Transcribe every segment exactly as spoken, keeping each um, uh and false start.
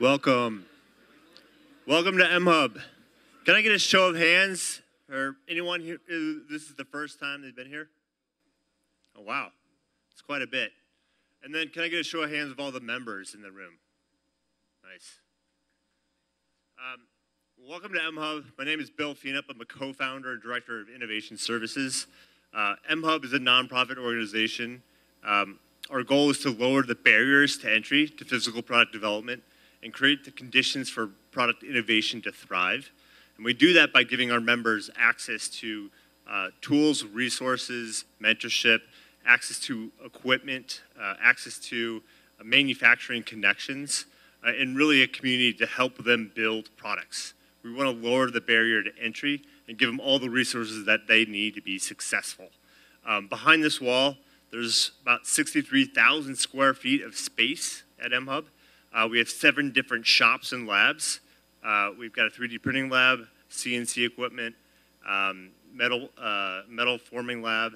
Welcome. Welcome to mHUB. Can I get a show of hands? Or anyone here, this is the first time they've been here? Oh, wow. It's quite a bit. And then can I get a show of hands of all the members in the room? Nice. Um, welcome to mHUB. My name is Bill Fienup. I'm a co-founder and director of Innovation Services. Uh, mHUB is a nonprofit organization. Um, our goal is to lower the barriers to entry to physical product development and create the conditions for product innovation to thrive. And we do that by giving our members access to uh, tools, resources, mentorship, access to equipment, uh, access to uh, manufacturing connections, uh, and really a community to help them build products. We want to lower the barrier to entry and give them all the resources that they need to be successful. Um, behind this wall, there's about sixty-three thousand square feet of space at mHUB. Uh, we have seven different shops and labs. Uh, we've got a three D printing lab, C N C equipment, um, metal, uh, metal forming lab,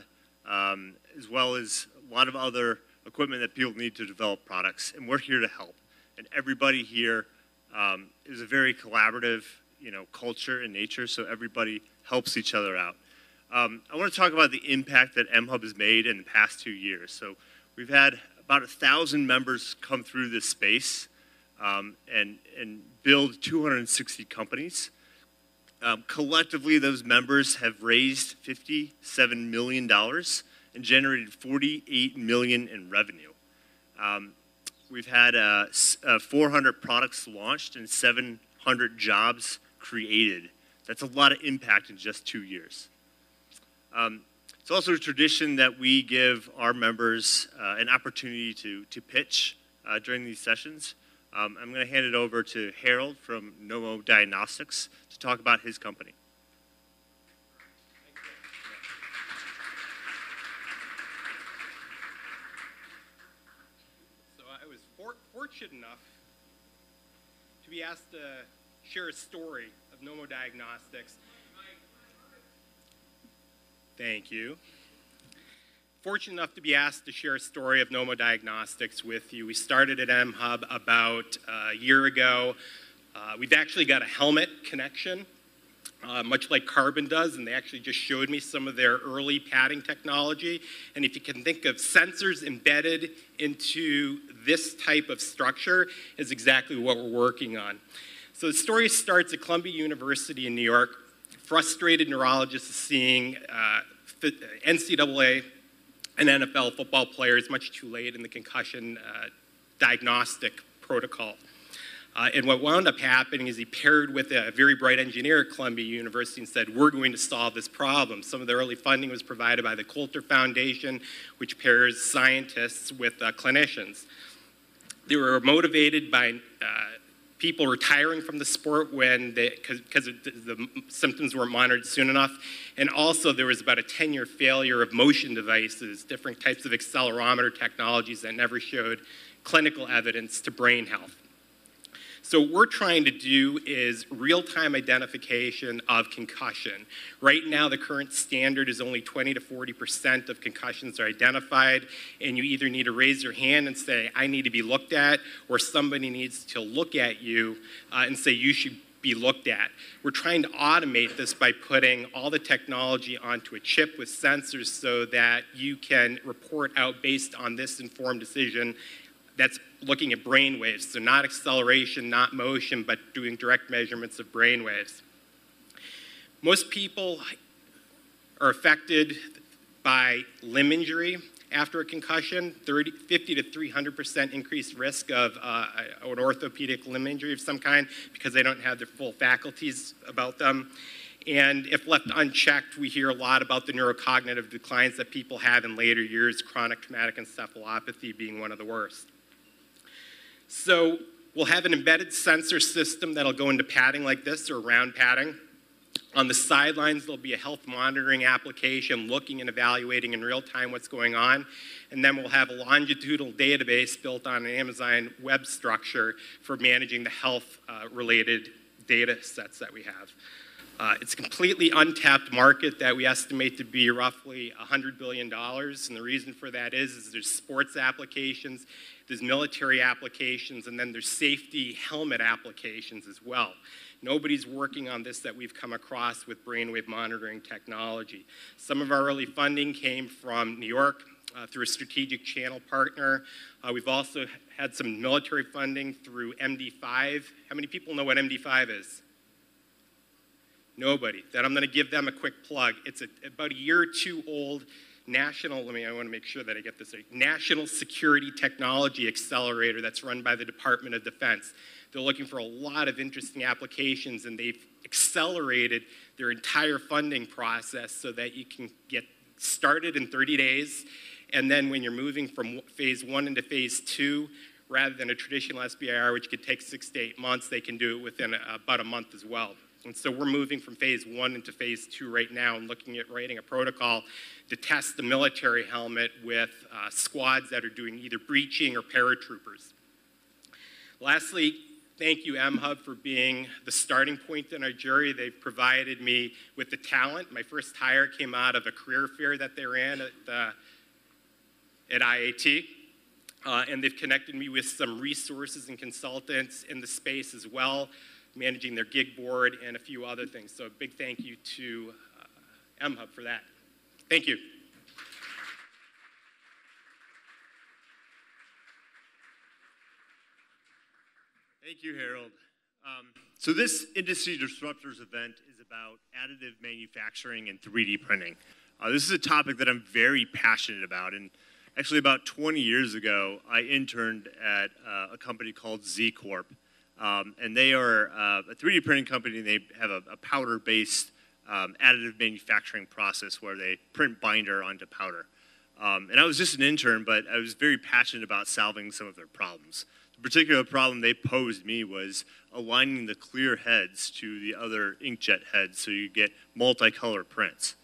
um, as well as a lot of other equipment that people need to develop products. And we're here to help. And everybody here um, is a very collaborative, you know, culture and nature, so everybody helps each other out. Um, I want to talk about the impact that mHUB has made in the past two years. So we've had about a thousand members come through this space um, and, and build two hundred sixty companies. Um, collectively, those members have raised fifty-seven million dollars and generated forty-eight million dollars in revenue. Um, we've had uh, uh, four hundred products launched and seven hundred jobs created. That's a lot of impact in just two years. Um, it's also a tradition that we give our members uh, an opportunity to, to pitch uh, during these sessions. Um, I'm going to hand it over to Harold from Nomo Diagnostics to talk about his company. So I was for fortunate enough to be asked to share a story of Nomo Diagnostics. Thank you. Fortunate enough to be asked to share a story of Nomo Diagnostics with you. We started at mHUB about a year ago. Uh, we've actually got a helmet connection, uh, much like Carbon does, and they actually just showed me some of their early padding technology. And if you can think of sensors embedded into this type of structure, is exactly what we're working on. So the story starts at Columbia University in New York. Frustrated neurologists are seeing uh, N C double A and N F L football players much too late in the concussion uh, diagnostic protocol. Uh, and what wound up happening is he paired with a very bright engineer at Columbia University and said, we're going to solve this problem. Some of the early funding was provided by the Coulter Foundation, which pairs scientists with uh, clinicians. They were motivated by uh, people retiring from the sport when they, because the symptoms weren't monitored soon enough. And also there was about a ten-year failure of motion devices, different types of accelerometer technologies that never showed clinical evidence to brain health. So what we're trying to do is real-time identification of concussion. Right now, the current standard is only twenty to forty percent of concussions are identified, and you either need to raise your hand and say, I need to be looked at, or somebody needs to look at you uh, and say, you should be looked at. We're trying to automate this by putting all the technology onto a chip with sensors so that you can report out based on this informed decision that's looking at brain waves, so not acceleration, not motion, but doing direct measurements of brain waves. Most people are affected by limb injury after a concussion, thirty, fifty to three hundred percent increased risk of uh, an orthopedic limb injury of some kind because they don't have their full faculties about them. And if left unchecked, we hear a lot about the neurocognitive declines that people have in later years, chronic traumatic encephalopathy being one of the worst. So we'll have an embedded sensor system that'll go into padding like this or round padding. On the sidelines, there'll be a health monitoring application looking and evaluating in real time what's going on. And then we'll have a longitudinal database built on an Amazon web structure for managing the health uh, related data sets that we have. Uh, it's a completely untapped market that we estimate to be roughly one hundred billion dollars, and the reason for that is, is there's sports applications, there's military applications, and then there's safety helmet applications as well. Nobody's working on this that we've come across with brainwave monitoring technology. Some of our early funding came from New York uh, through a strategic channel partner. Uh, we've also had some military funding through M D five. How many people know what M D five is? Nobody. Then I'm going to give them a quick plug. It's a, about a year or two old national, let me, I want to make sure that I get this right, National Security Technology Accelerator that's run by the Department of Defense. They're looking for a lot of interesting applications, and they've accelerated their entire funding process so that you can get started in thirty days, and then when you're moving from phase one into phase two, rather than a traditional S B I R, which could take six to eight months, they can do it within about a month as well. And so we're moving from phase one into phase two right now and looking at writing a protocol to test the military helmet with uh, squads that are doing either breaching or paratroopers. Lastly, thank you mHUB for being the starting point in our jury. They've provided me with the talent. My first hire came out of a career fair that they ran at, the, at I I T. Uh, and they've connected me with some resources and consultants in the space as well, managing their gig board and a few other things. So a big thank you to uh, mHUB for that. Thank you. Thank you, Harold. Um, so this Industry Disruptors event is about additive manufacturing and three D printing. Uh, this is a topic that I'm very passionate about. And actually about twenty years ago, I interned at uh, a company called Z Corp. Um, and they are uh, a three D printing company, and they have a, a powder-based um, additive manufacturing process where they print binder onto powder. Um, and I was just an intern, but I was very passionate about solving some of their problems. The particular problem they posed me was aligning the clear heads to the other inkjet heads so you get multicolor prints.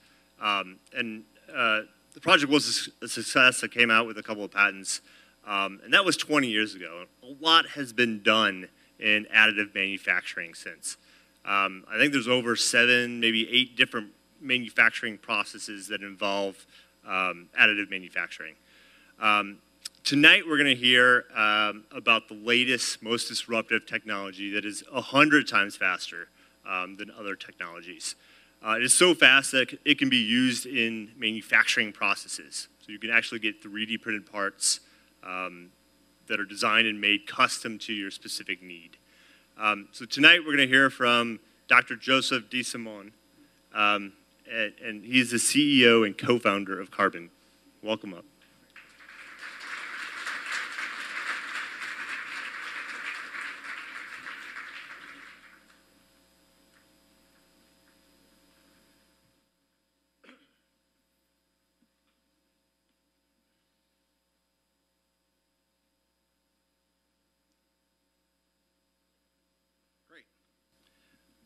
Um, and uh, the project was a success. I came out with a couple of patents, um, and that was twenty years ago. A lot has been done in additive manufacturing since. Um, I think there's over seven, maybe eight different manufacturing processes that involve um, additive manufacturing. Um, tonight we're gonna hear um, about the latest, most disruptive technology that is one hundred times faster um, than other technologies. Uh, it is so fast that it can be used in manufacturing processes. So you can actually get three D printed parts um, that are designed and made custom to your specific need. Um, so tonight we're going to hear from Doctor Joseph DeSimone, um, and, and he's the C E O and co-founder of Carbon. Welcome up.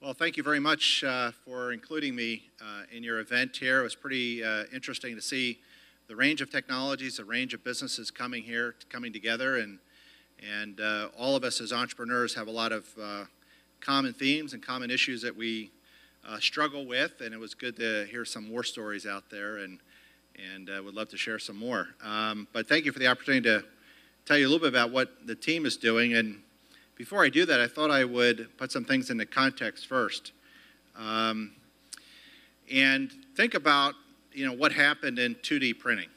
Well, thank you very much uh, for including me uh, in your event here. It was pretty uh, interesting to see the range of technologies, the range of businesses coming here, coming together, and, and uh, all of us as entrepreneurs have a lot of uh, common themes and common issues that we uh, struggle with, and it was good to hear some war stories out there, and, and uh, would love to share some more. Um, but thank you for the opportunity to tell you a little bit about what the team is doing. And before I do that, I thought I would put some things into context first, um, and think about you know what happened in two D printing,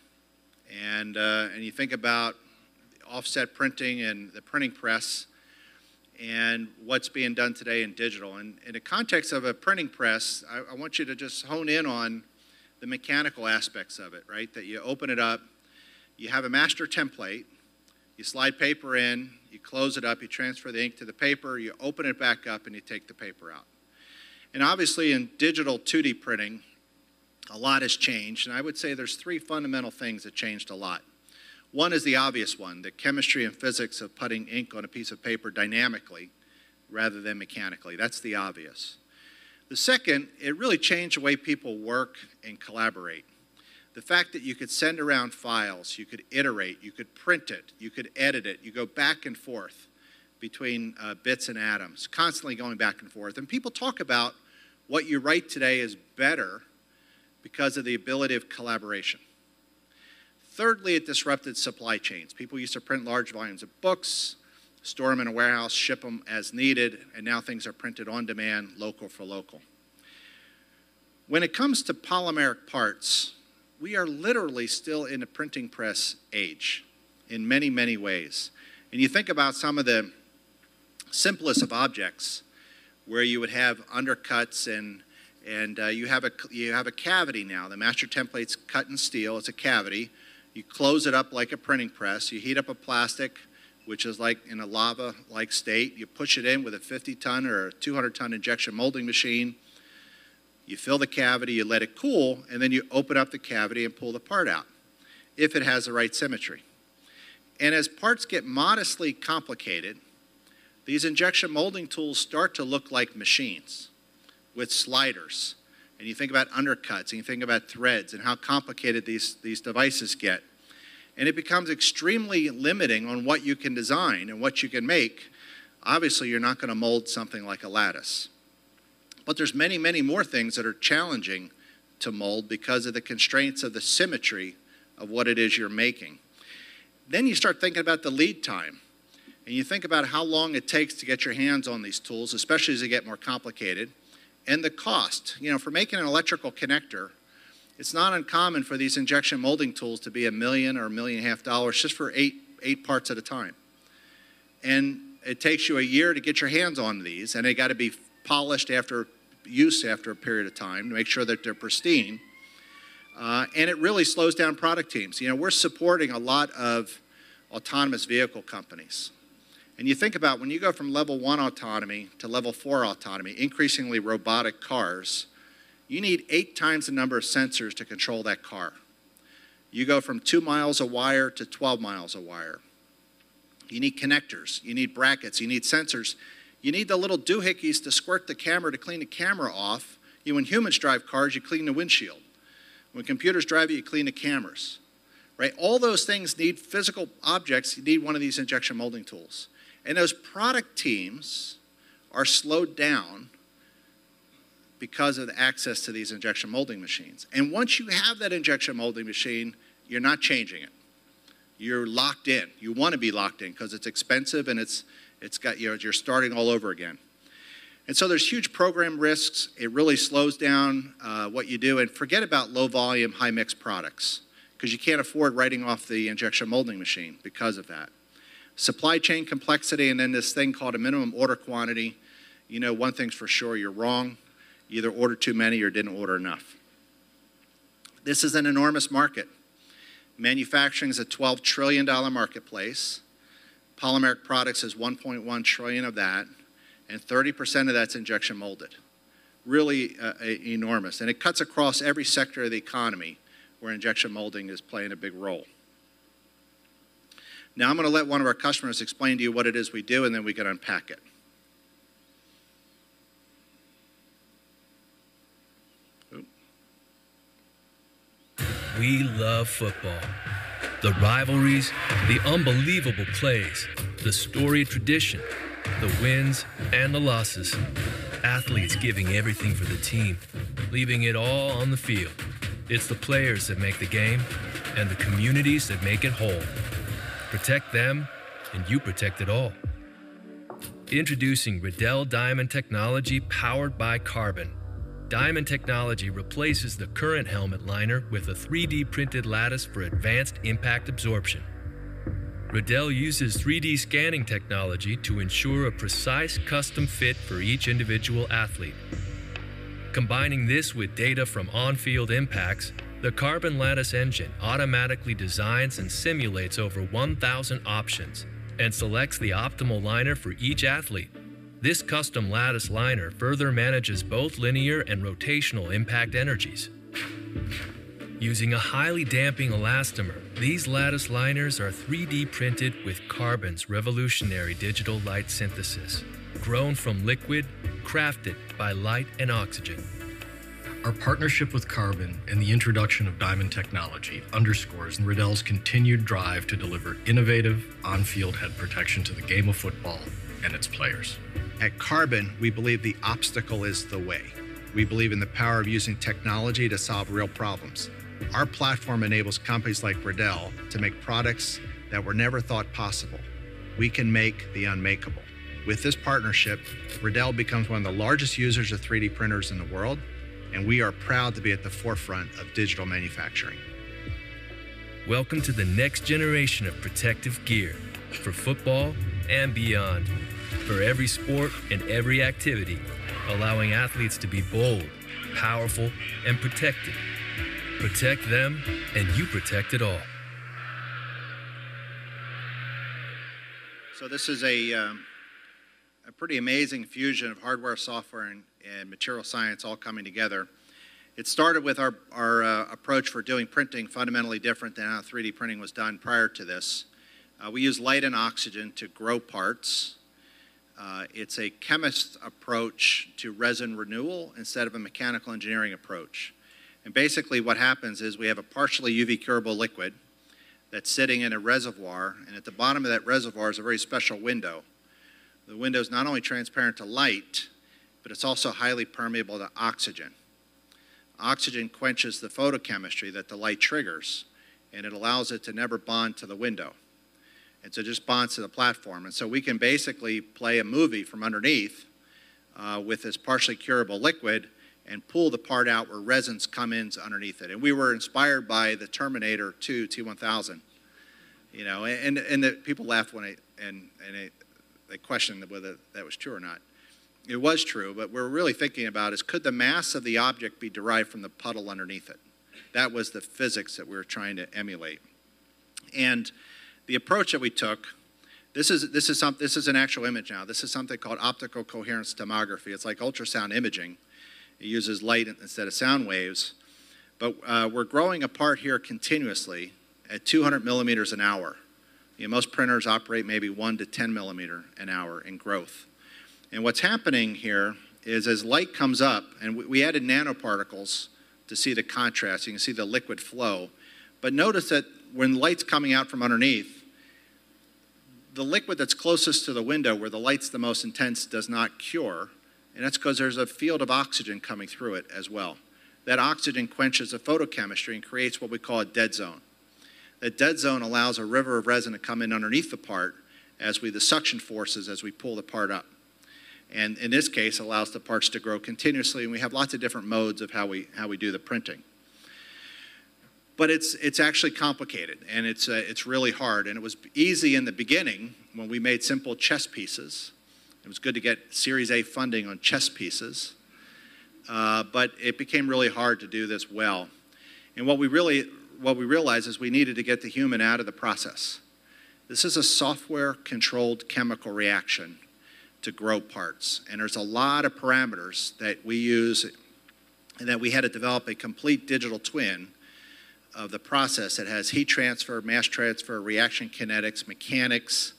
and uh, and you think about offset printing and the printing press, and what's being done today in digital. And in the context of a printing press, I, I want you to just hone in on the mechanical aspects of it, right? That you open it up, you have a master template. You slide paper in, you close it up, you transfer the ink to the paper, you open it back up, and you take the paper out. And obviously in digital two D printing, a lot has changed, and I would say there's three fundamental things that changed a lot. One is the obvious one, the chemistry and physics of putting ink on a piece of paper dynamically rather than mechanically. That's the obvious. The second, it really changed the way people work and collaborate. The fact that you could send around files, you could iterate, you could print it, you could edit it, you go back and forth between uh, bits and atoms, constantly going back and forth. And people talk about what you write today is better because of the ability of collaboration. Thirdly, it disrupted supply chains. People used to print large volumes of books, store them in a warehouse, ship them as needed, and now things are printed on demand, local for local. When it comes to polymeric parts, we are literally still in the printing press age in many, many ways. And you think about some of the simplest of objects where you would have undercuts and, and uh, you, have a, you have a cavity now. The master template's cut in steel, it's a cavity. You close it up like a printing press. You heat up a plastic, which is like in a lava-like state. You push it in with a fifty ton or a two hundred ton injection molding machine. You fill the cavity, you let it cool, and then you open up the cavity and pull the part out, if it has the right symmetry. And as parts get modestly complicated, these injection molding tools start to look like machines with sliders. And you think about undercuts, and you think about threads, and how complicated these, these devices get. And it becomes extremely limiting on what you can design and what you can make. Obviously, you're not going to mold something like a lattice. But there's many, many more things that are challenging to mold because of the constraints of the symmetry of what it is you're making. Then you start thinking about the lead time. And you think about how long it takes to get your hands on these tools, especially as they get more complicated, and the cost. You know, for making an electrical connector, it's not uncommon for these injection molding tools to be a million or a million and a half dollars just for eight, eight parts at a time. And it takes you a year to get your hands on these, and they got to be polished after use after a period of time to make sure that they're pristine. Uh, and it really slows down product teams. You know, we're supporting a lot of autonomous vehicle companies. And you think about when you go from level one autonomy to level four autonomy, increasingly robotic cars, you need eight times the number of sensors to control that car. You go from two miles of wire to twelve miles of wire. You need connectors, you need brackets, you need sensors. You need the little doohickeys to squirt the camera to clean the camera off. You know, when humans drive cars, you clean the windshield. When computers drive you, you clean the cameras. Right? All those things need physical objects. You need one of these injection molding tools. And those product teams are slowed down because of the access to these injection molding machines. And once you have that injection molding machine, you're not changing it. You're locked in. You want to be locked in because it's expensive and it's It's got, you know, you're starting all over again. And so there's huge program risks. It really slows down uh, what you do. And forget about low volume, high mix products, because you can't afford writing off the injection molding machine because of that. Supply chain complexity, and then this thing called a minimum order quantity. You know, one thing's for sure, you're wrong. You either ordered too many or didn't order enough. This is an enormous market. Manufacturing is a twelve trillion dollar marketplace. Polymeric products is one point one trillion dollars of that, and thirty percent of that's injection molded. Really uh, a, enormous. And it cuts across every sector of the economy where injection molding is playing a big role. Now I'm going to let one of our customers explain to you what it is we do, and then we can unpack it. Ooh. We love football. The rivalries, the unbelievable plays, the storied tradition, the wins and the losses. Athletes giving everything for the team, leaving it all on the field. It's the players that make the game and the communities that make it whole. Protect them and you protect it all. Introducing Riddell Diamond Technology powered by Carbon. Diamond Technology replaces the current helmet liner with a three D printed lattice for advanced impact absorption. Riddell uses three D scanning technology to ensure a precise custom fit for each individual athlete. Combining this with data from on-field impacts, the Carbon Lattice engine automatically designs and simulates over one thousand options and selects the optimal liner for each athlete. This custom lattice liner further manages both linear and rotational impact energies. Using a highly damping elastomer, these lattice liners are three D printed with Carbon's revolutionary digital light synthesis, grown from liquid, crafted by light and oxygen. Our partnership with Carbon and the introduction of Diamond Technology underscores Riddell's continued drive to deliver innovative, on-field head protection to the game of football and its players. At Carbon, we believe the obstacle is the way. We believe in the power of using technology to solve real problems. Our platform enables companies like Riddell to make products that were never thought possible. We can make the unmakeable. With this partnership, Riddell becomes one of the largest users of three D printers in the world, and we are proud to be at the forefront of digital manufacturing. Welcome to the next generation of protective gear for football and beyond, for every sport and every activity, allowing athletes to be bold, powerful, and protected. Protect them, and you protect it all. So this is a, um, a pretty amazing fusion of hardware, software, and, and material science all coming together. It started with our, our uh, approach for doing printing fundamentally different than how three D printing was done prior to this. Uh, we use light and oxygen to grow parts. Uh, it's a chemist's approach to resin renewal instead of a mechanical engineering approach. And basically what happens is we have a partially U V curable liquid that's sitting in a reservoir, and at the bottom of that reservoir is a very special window. The window is not only transparent to light, but it's also highly permeable to oxygen. Oxygen quenches the photochemistry that the light triggers, and it allows it to never bond to the window. And so it just bonds to the platform. And so we can basically play a movie from underneath uh, with this partially curable liquid and pull the part out where resins come in underneath it. And we were inspired by the Terminator two T one thousand. You know, and, and the people laughed when I, and, and it, they questioned whether that was true or not. It was true, but what we're really thinking about is, could the mass of the object be derived from the puddle underneath it? That was the physics that we were trying to emulate. And the approach that we took, this is, this is, some, this is an actual image now. This is something called optical coherence tomography. It's like ultrasound imaging. It uses light instead of sound waves. But uh, we're growing a part here continuously at two hundred millimeters an hour. You know, most printers operate maybe one to ten millimeter an hour in growth. And what's happening here is as light comes up, and we, we added nanoparticles to see the contrast. You can see the liquid flow. But notice that when light's coming out from underneath, the liquid that's closest to the window where the light's the most intense does not cure, and that's because there's a field of oxygen coming through it as well. That oxygen quenches the photochemistry and creates what we call a dead zone. That dead zone allows a river of resin to come in underneath the part as we, the suction forces as we pull the part up. And in this case, allows the parts to grow continuously, and we have lots of different modes of how we, how we do the printing. But it's, it's actually complicated, and it's, uh, it's really hard. And it was easy in the beginning when we made simple chess pieces. It was good to get Series A funding on chess pieces. Uh, but it became really hard to do this well. And what we, really, what we realized is we needed to get the human out of the process. This is a software-controlled chemical reaction to grow parts. And there's a lot of parameters that we use, and that we had to develop a complete digital twin of the process that has heat transfer, mass transfer, reaction kinetics, mechanics.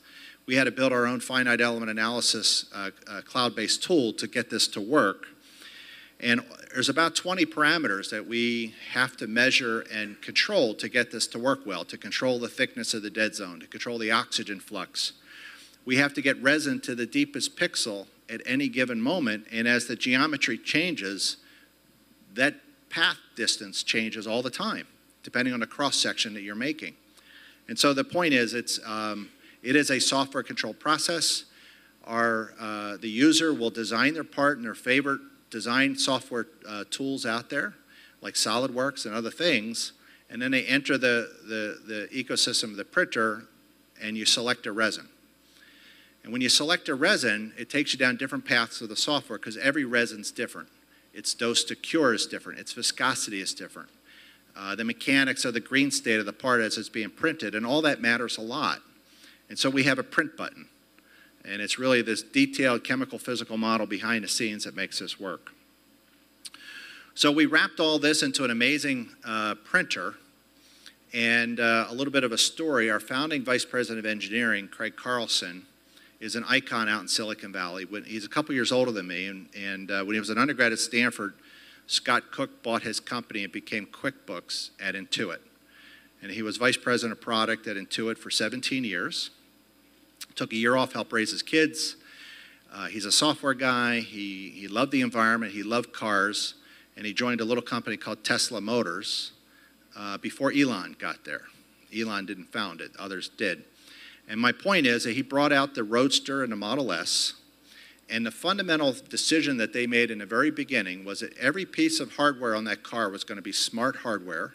We had to build our own finite element analysis uh, uh, cloud-based tool to get this to work. And there's about twenty parameters that we have to measure and control to get this to work well, to control the thickness of the dead zone, to control the oxygen flux. We have to get resin to the deepest pixel at any given moment, and as the geometry changes, that path distance changes all the time, depending on the cross-section that you're making. And so the point is, it's, um, it is a software-controlled process. Our, uh, the user will design their part in their favorite design software uh, tools out there, like SolidWorks and other things, and then they enter the, the, the ecosystem of the printer, and you select a resin. And when you select a resin, it takes you down different paths of the software, because every resin's different. Its dose to cure is different. Its viscosity is different. Uh, the mechanics of the green state of the part as it's being printed, and all that matters a lot. And so we have a print button, and it's really this detailed chemical physical model behind the scenes that makes this work. So we wrapped all this into an amazing uh, printer, and uh, a little bit of a story. Our founding vice president of engineering, Craig Carlson, is an icon out in Silicon Valley. When, he's a couple years older than me, and, and uh, when he was an undergrad at Stanford, Scott Cook bought his company and became QuickBooks at Intuit. And he was vice president of product at Intuit for seventeen years. Took a year off, helped raise his kids. Uh, he's a software guy. He, he loved the environment. He loved cars. And he joined a little company called Tesla Motors uh, before Elon got there. Elon didn't found it. Others did. And my point is that he brought out the Roadster and the Model S. And the fundamental decision that they made in the very beginning was that every piece of hardware on that car was going to be smart hardware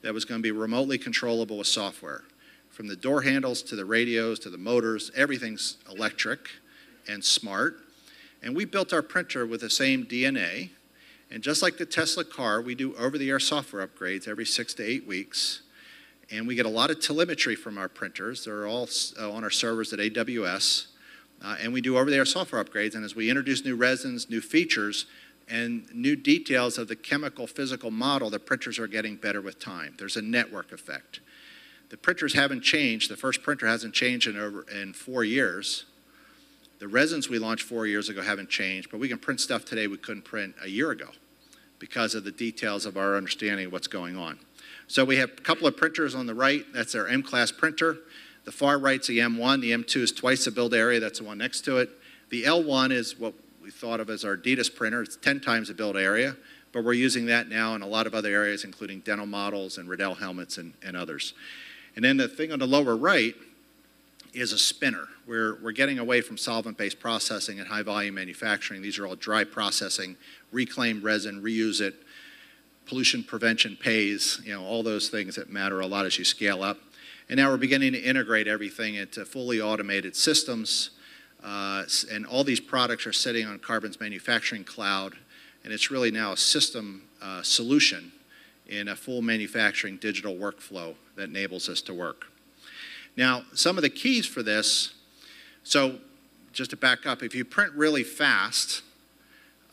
that was going to be remotely controllable with software. From the door handles to the radios to the motors, everything's electric and smart. And we built our printer with the same D N A. And just like the Tesla car, we do over-the-air software upgrades every six to eight weeks. And we get a lot of telemetry from our printers. They're all on our servers at A W S. Uh, and we do over-the-air software upgrades. And as we introduce new resins, new features, and new details of the chemical, physical model, the printers are getting better with time. There's a network effect. The printers haven't changed. The first printer hasn't changed in, over, in four years. The resins we launched four years ago haven't changed, but we can print stuff today we couldn't print a year ago because of the details of our understanding of what's going on. So we have a couple of printers on the right. That's our M-class printer. The far right's the M one. The M two is twice the build area. That's the one next to it. The L one is what we thought of as our Adidas printer. It's ten times the build area, but we're using that now in a lot of other areas, including dental models and Riddell helmets and, and others. And then the thing on the lower right is a spinner. We're, we're getting away from solvent-based processing and high-volume manufacturing. These are all dry processing, reclaim resin, reuse it, pollution prevention pays, you know, all those things that matter a lot as you scale up. And now we're beginning to integrate everything into fully automated systems. Uh, and all these products are sitting on Carbon's manufacturing cloud. And it's really now a system uh, solution in a full manufacturing digital workflow that enables us to work. Now, some of the keys for this, so just to back up, if you print really fast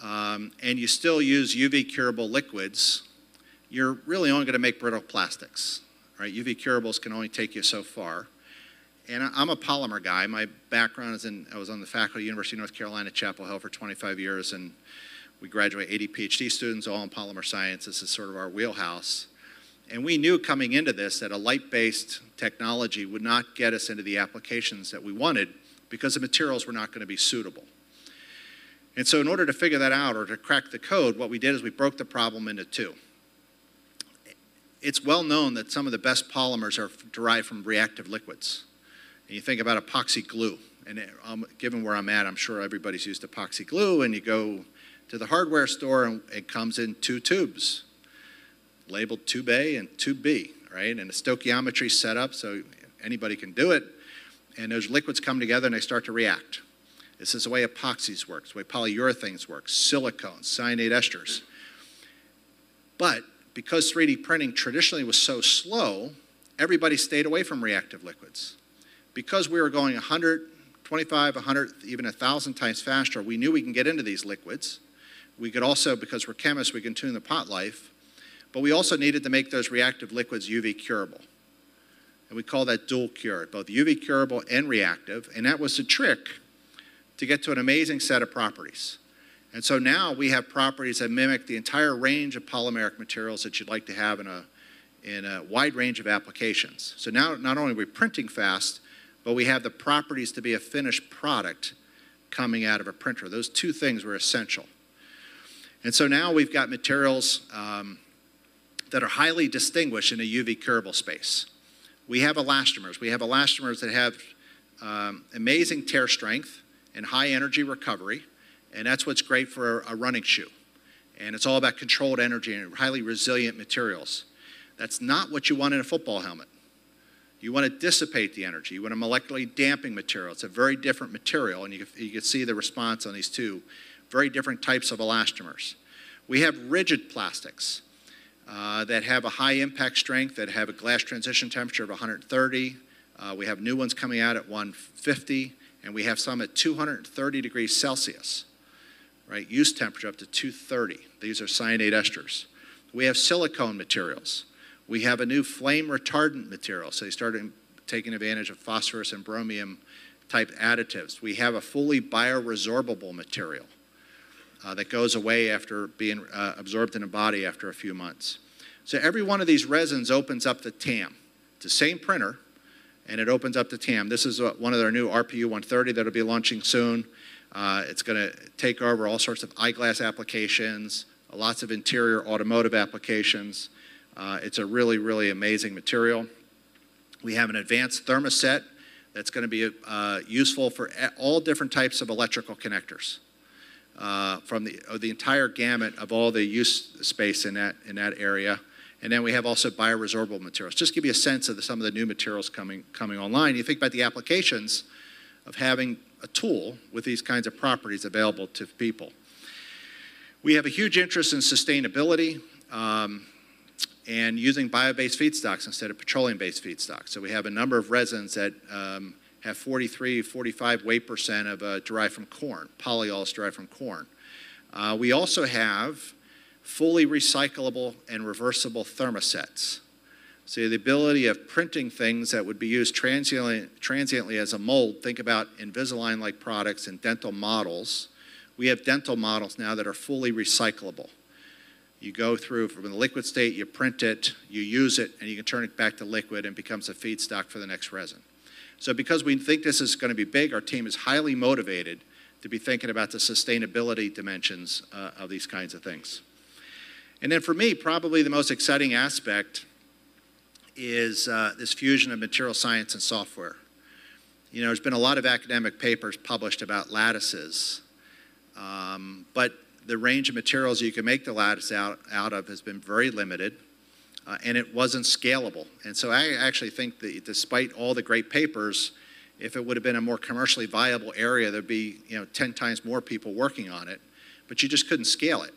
um, and you still use U V curable liquids, you're really only going to make brittle plastics. Right? U V curables can only take you so far. And I'm a polymer guy. My background is in, I was on the faculty at University of North Carolina, Chapel Hill for twenty-five years, and we graduate eighty PhD students, all in polymer science. This is sort of our wheelhouse. And we knew coming into this that a light-based technology would not get us into the applications that we wanted because the materials were not going to be suitable. And so in order to figure that out or to crack the code, what we did is we broke the problem into two. It's well known that some of the best polymers are derived from reactive liquids. And you think about epoxy glue. And um, given where I'm at, I'm sure everybody's used epoxy glue, and you go to the hardware store, and it comes in two tubes, labeled tube A and tube B, right? And the stoichiometry set up so anybody can do it. And those liquids come together and they start to react. This is the way epoxies works, the way polyurethanes work, silicones, cyanate esters. But because three D printing traditionally was so slow, everybody stayed away from reactive liquids. Because we were going one hundred, twenty-five, one hundred, even one thousand times faster, we knew we can get into these liquids. We could also, because we're chemists, we can tune the pot life, but we also needed to make those reactive liquids U V curable. And we call that dual cure, both U V curable and reactive, and that was the trick to get to an amazing set of properties. And so now we have properties that mimic the entire range of polymeric materials that you'd like to have in a, in a wide range of applications. So now not only are we printing fast, but we have the properties to be a finished product coming out of a printer. Those two things were essential. And so now we've got materials um, that are highly distinguished in a U V curable space. We have elastomers. We have elastomers that have um, amazing tear strength and high energy recovery, and that's what's great for a, a running shoe. And it's all about controlled energy and highly resilient materials. That's not what you want in a football helmet. You want to dissipate the energy. You want a molecularly damping material. It's a very different material, and you, you can see the response on these two very different types of elastomers. We have rigid plastics uh, that have a high impact strength, that have a glass transition temperature of one hundred thirty. Uh, we have new ones coming out at one fifty, and we have some at two hundred thirty degrees Celsius, right? Use temperature up to two thirty. These are cyanate esters. We have silicone materials. We have a new flame retardant material, so they started taking advantage of phosphorus and bromium type additives. We have a fully bioresorbable material uh, that goes away after being uh, absorbed in the body after a few months. So every one of these resins opens up the T A M. It's the same printer, and it opens up the T A M. This is one of our new R P U one thirty that will be launching soon. Uh, it's going to take over all sorts of eyeglass applications, lots of interior automotive applications. Uh, it's a really, really amazing material. We have an advanced thermoset that's going to be uh, useful for all different types of electrical connectors, uh, from the, uh, the entire gamut of all the use space in that, in that area. And then we have also bioresorbable materials. Just to give you a sense of the, some of the new materials coming, coming online. You think about the applications of having a tool with these kinds of properties available to people. We have a huge interest in sustainability um, and using bio-based feedstocks instead of petroleum-based feedstocks. So we have a number of resins that um, have forty-three, forty-five weight percent of uh, derived from corn, polyols derived from corn. Uh, we also have fully recyclable and reversible thermosets. So the ability of printing things that would be used transiently, transiently as a mold, think about Invisalign-like products and dental models. We have dental models now that are fully recyclable. You go through from the liquid state, you print it, you use it, and you can turn it back to liquid and becomes a feedstock for the next resin. So because we think this is going to be big, our team is highly motivated to be thinking about the sustainability dimensions uh, of these kinds of things. And then for me, probably the most exciting aspect is uh, this fusion of material science and software. You know, there's been a lot of academic papers published about lattices, um, but the range of materials you can make the lattice out, out of has been very limited, uh, and it wasn't scalable. And so I actually think that despite all the great papers, if it would have been a more commercially viable area, there'd be, you know, ten times more people working on it, but you just couldn't scale it.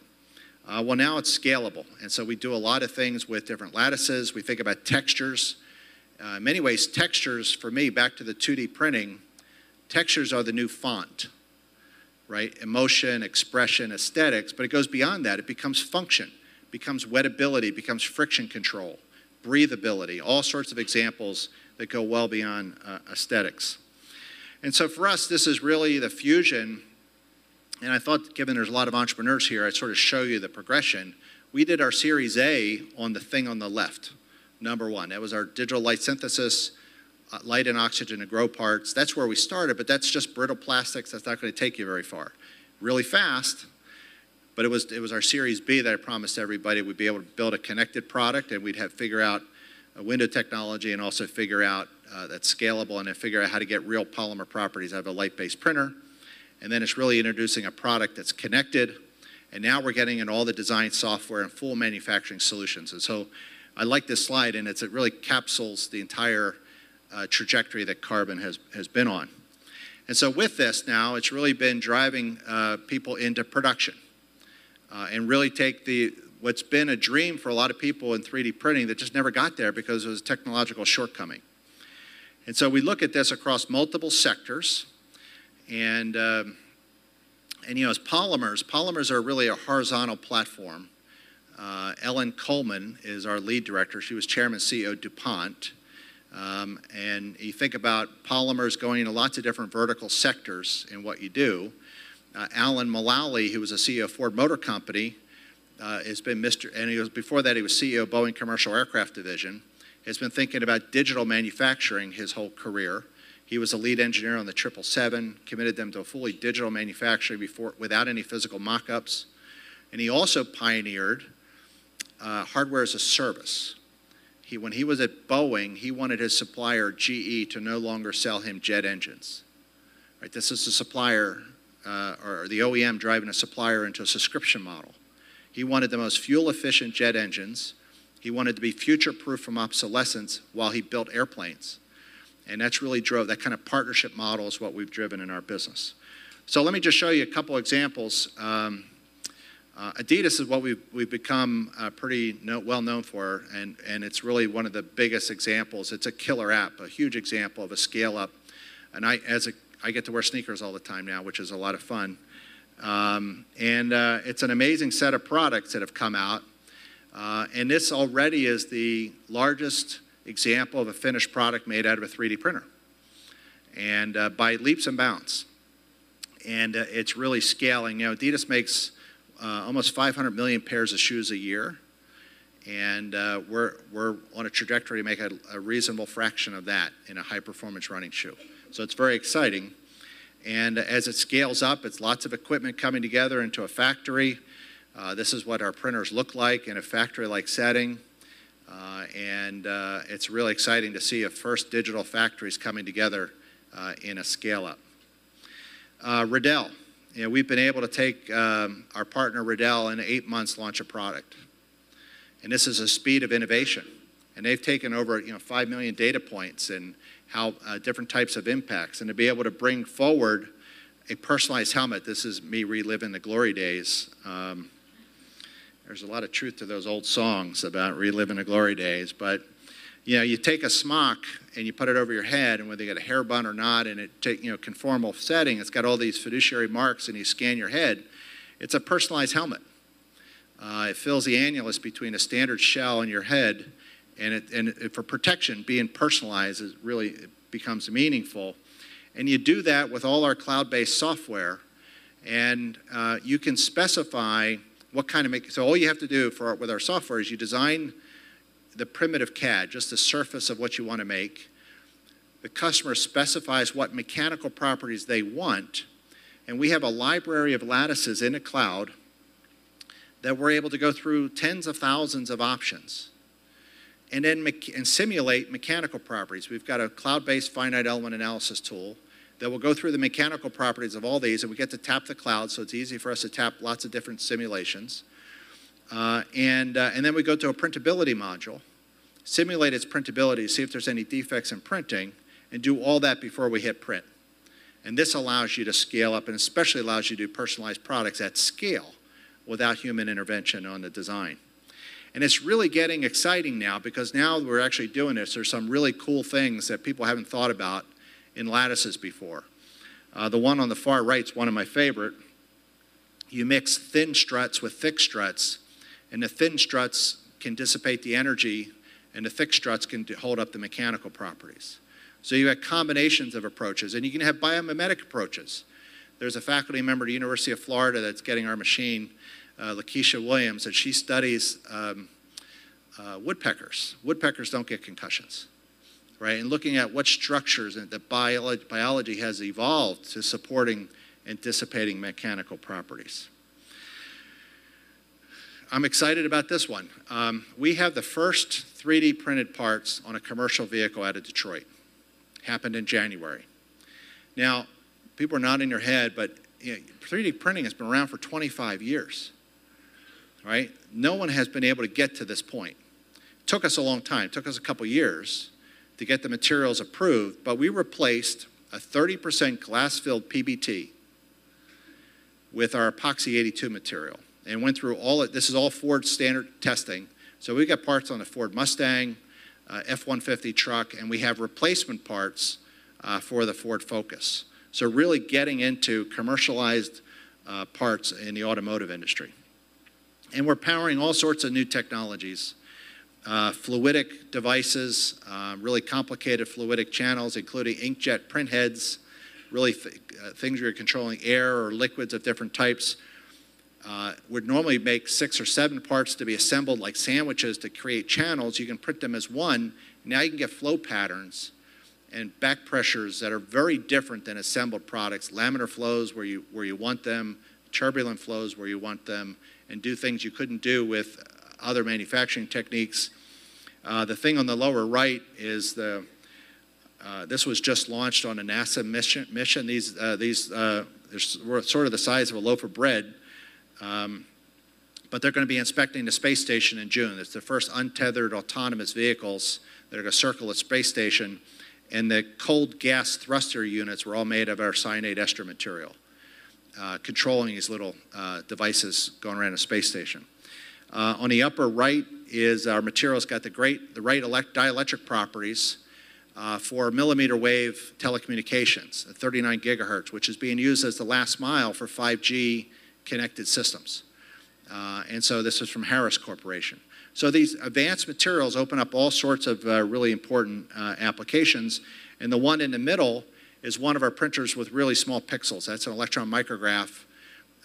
Uh, well, now it's scalable, and so we do a lot of things with different lattices. We think about textures. Uh, in many ways, textures, for me, back to the two D printing, textures are the new font, right? Emotion, expression, aesthetics, but it goes beyond that. It becomes function, becomes wettability, becomes friction control, breathability, all sorts of examples that go well beyond uh, aesthetics. And so for us, this is really the fusion. And I thought, given there's a lot of entrepreneurs here, I'd sort of show you the progression. We did our Series A on the thing on the left, number one. That was our digital light synthesis, uh, light and oxygen and grow parts. That's where we started, but that's just brittle plastics. That's not going to take you very far. Really fast, but it was, it was our Series B that I promised everybody we'd be able to build a connected product, and we'd have figure out a window technology and also figure out uh, that's scalable, and then figure out how to get real polymer properties out of a light-based printer. And then it's really introducing a product that's connected. And now we're getting in all the design software and full manufacturing solutions. And so I like this slide, and it's, it really capsules the entire uh, trajectory that Carbon has, has been on. And so with this now, it's really been driving uh, people into production uh, and really take the, what's been a dream for a lot of people in three D printing that just never got there because it was a technological shortcoming. And so we look at this across multiple sectors. And, um, and, you know, as polymers, polymers are really a horizontal platform. Uh, Ellen Coleman is our lead director. She was chairman and C E O DuPont. Um, and you think about polymers going into lots of different vertical sectors in what you do. Uh, Alan Mulally, who was a C E O of Ford Motor Company, uh, has been Mister And he was, before that, he was C E O of Boeing Commercial Aircraft Division, has been thinking about digital manufacturing his whole career. He was a lead engineer on the triple seven, committed them to a fully digital manufacturing before, without any physical mock-ups. And he also pioneered uh, hardware as a service. He, when he was at Boeing, he wanted his supplier, G E, to no longer sell him jet engines. Right, this is the supplier, uh, or the O E M driving a supplier into a subscription model. He wanted the most fuel-efficient jet engines. He wanted to be future-proof from obsolescence while he built airplanes. And that's really drove, that kind of partnership model is what we've driven in our business. So let me just show you a couple examples. Um, uh, Adidas is what we've, we've become uh, pretty no, well known for, and, and it's really one of the biggest examples. It's a killer app, a huge example of a scale up. And I, as a, I get to wear sneakers all the time now, which is a lot of fun. Um, and uh, it's an amazing set of products that have come out. Uh, and this already is the largest example of a finished product made out of a three D printer, and uh, by leaps and bounds. And uh, it's really scaling. You know, Adidas makes uh, almost five hundred million pairs of shoes a year, and uh, we're, we're on a trajectory to make a, a reasonable fraction of that in a high-performance running shoe. So it's very exciting. And as it scales up, it's lots of equipment coming together into a factory. Uh, this is what our printers look like in a factory-like setting. Uh, and uh, it's really exciting to see a first digital factories coming together uh, in a scale-up. Uh, Riddell. You know, we've been able to take um, our partner Riddell and eight months launch a product. And this is a speed of innovation. And they've taken over you know, five million data points and how uh, different types of impacts. And to be able to bring forward a personalized helmet, this is me reliving the glory days. Um, there's a lot of truth to those old songs about reliving the glory days. But you know, you take a smock and you put it over your head, and whether you got a hair bun or not, and it take, you know, conformal setting, it's got all these fiduciary marks, and you scan your head. It's a personalized helmet. Uh, it fills the annulus between a standard shell and your head, and, it, and it, for protection, being personalized is really it becomes meaningful. And you do that with all our cloud-based software, and uh, you can specify what kind of make. So all you have to do for with our software is you design the primitive C A D, just the surface of what you want to make. The customer specifies what mechanical properties they want, and we have a library of lattices in a cloud that we're able to go through tens of thousands of options and then me and simulate mechanical properties. We've got a cloud-based finite element analysis tool that will go through the mechanical properties of all these, and we get to tap the cloud, so it's easy for us to tap lots of different simulations. Uh, and, uh, and then we go to a printability module, simulate its printability, see if there's any defects in printing, and do all that before we hit print. And this allows you to scale up, and especially allows you to do personalized products at scale without human intervention on the design. And it's really getting exciting now, because now we're actually doing this. There's some really cool things that people haven't thought about in lattices before. Uh, the one on the far right is one of my favorite. You mix thin struts with thick struts, and the thin struts can dissipate the energy, and the thick struts can hold up the mechanical properties. So you have combinations of approaches, and you can have biomimetic approaches. There's a faculty member at the University of Florida that's getting our machine, uh, Lakeisha Williams, and she studies um, uh, woodpeckers. Woodpeckers don't get concussions, right? And looking at what structures that bio biology has evolved to supporting and dissipating mechanical properties. I'm excited about this one. Um, we have the first three D printed parts on a commercial vehicle out of Detroit. Happened in January. Now, people are nodding their head, but you know, three D printing has been around for twenty-five years, right? No one has been able to get to this point. It took us a long time. It took us a couple years to get the materials approved, but we replaced a thirty percent glass-filled P B T with our epoxy eighty-two material. And went through all it. This is all Ford standard testing. So we've got parts on the Ford Mustang, uh, F one fifty truck, and we have replacement parts uh, for the Ford Focus. So really getting into commercialized uh, parts in the automotive industry. And we're powering all sorts of new technologies, uh, fluidic devices, uh, really complicated fluidic channels, including inkjet printheads, really th uh, things where you're controlling air or liquids of different types. Uh, would normally make six or seven parts to be assembled like sandwiches to create channels. You can print them as one. Now you can get flow patterns and back pressures that are very different than assembled products. Laminar flows where you, where you want them, turbulent flows where you want them, and do things you couldn't do with other manufacturing techniques. Uh, the thing on the lower right is the, uh, this was just launched on a NASA mission. mission. These, uh, these uh, they're sort of the size of a loaf of bread. Um, but they're going to be inspecting the space station in June. It's the first untethered autonomous vehicles that are going to circle the space station. And the cold gas thruster units were all made of our cyanate ester material, uh, controlling these little uh, devices going around the space station. Uh, on the upper right is our materials got the great, the right elect dielectric properties uh, for millimeter wave telecommunications at thirty-nine gigahertz, which is being used as the last mile for five G connected systems. Uh, and so this is from Harris Corporation. So these advanced materials open up all sorts of uh, really important uh, applications. And the one in the middle is one of our printers with really small pixels. That's an electron micrograph.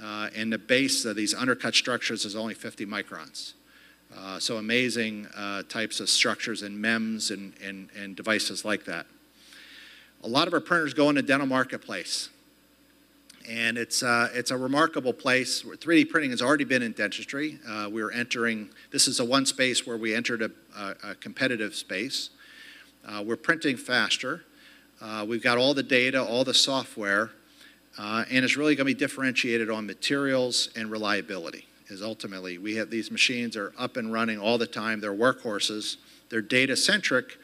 Uh, and the base of these undercut structures is only fifty microns. Uh, so amazing uh, types of structures and MEMS and, and, and devices like that. A lot of our printers go in the dental marketplace. and it's, uh, it's a remarkable place. three D printing has already been in dentistry. Uh, we were entering, this is a one space where we entered a, a, a competitive space. Uh, we're printing faster. Uh, we've got all the data, all the software, uh, and it's really going to be differentiated on materials and reliability. Is ultimately, we have these machines are up and running all the time. They're workhorses. They're data centric,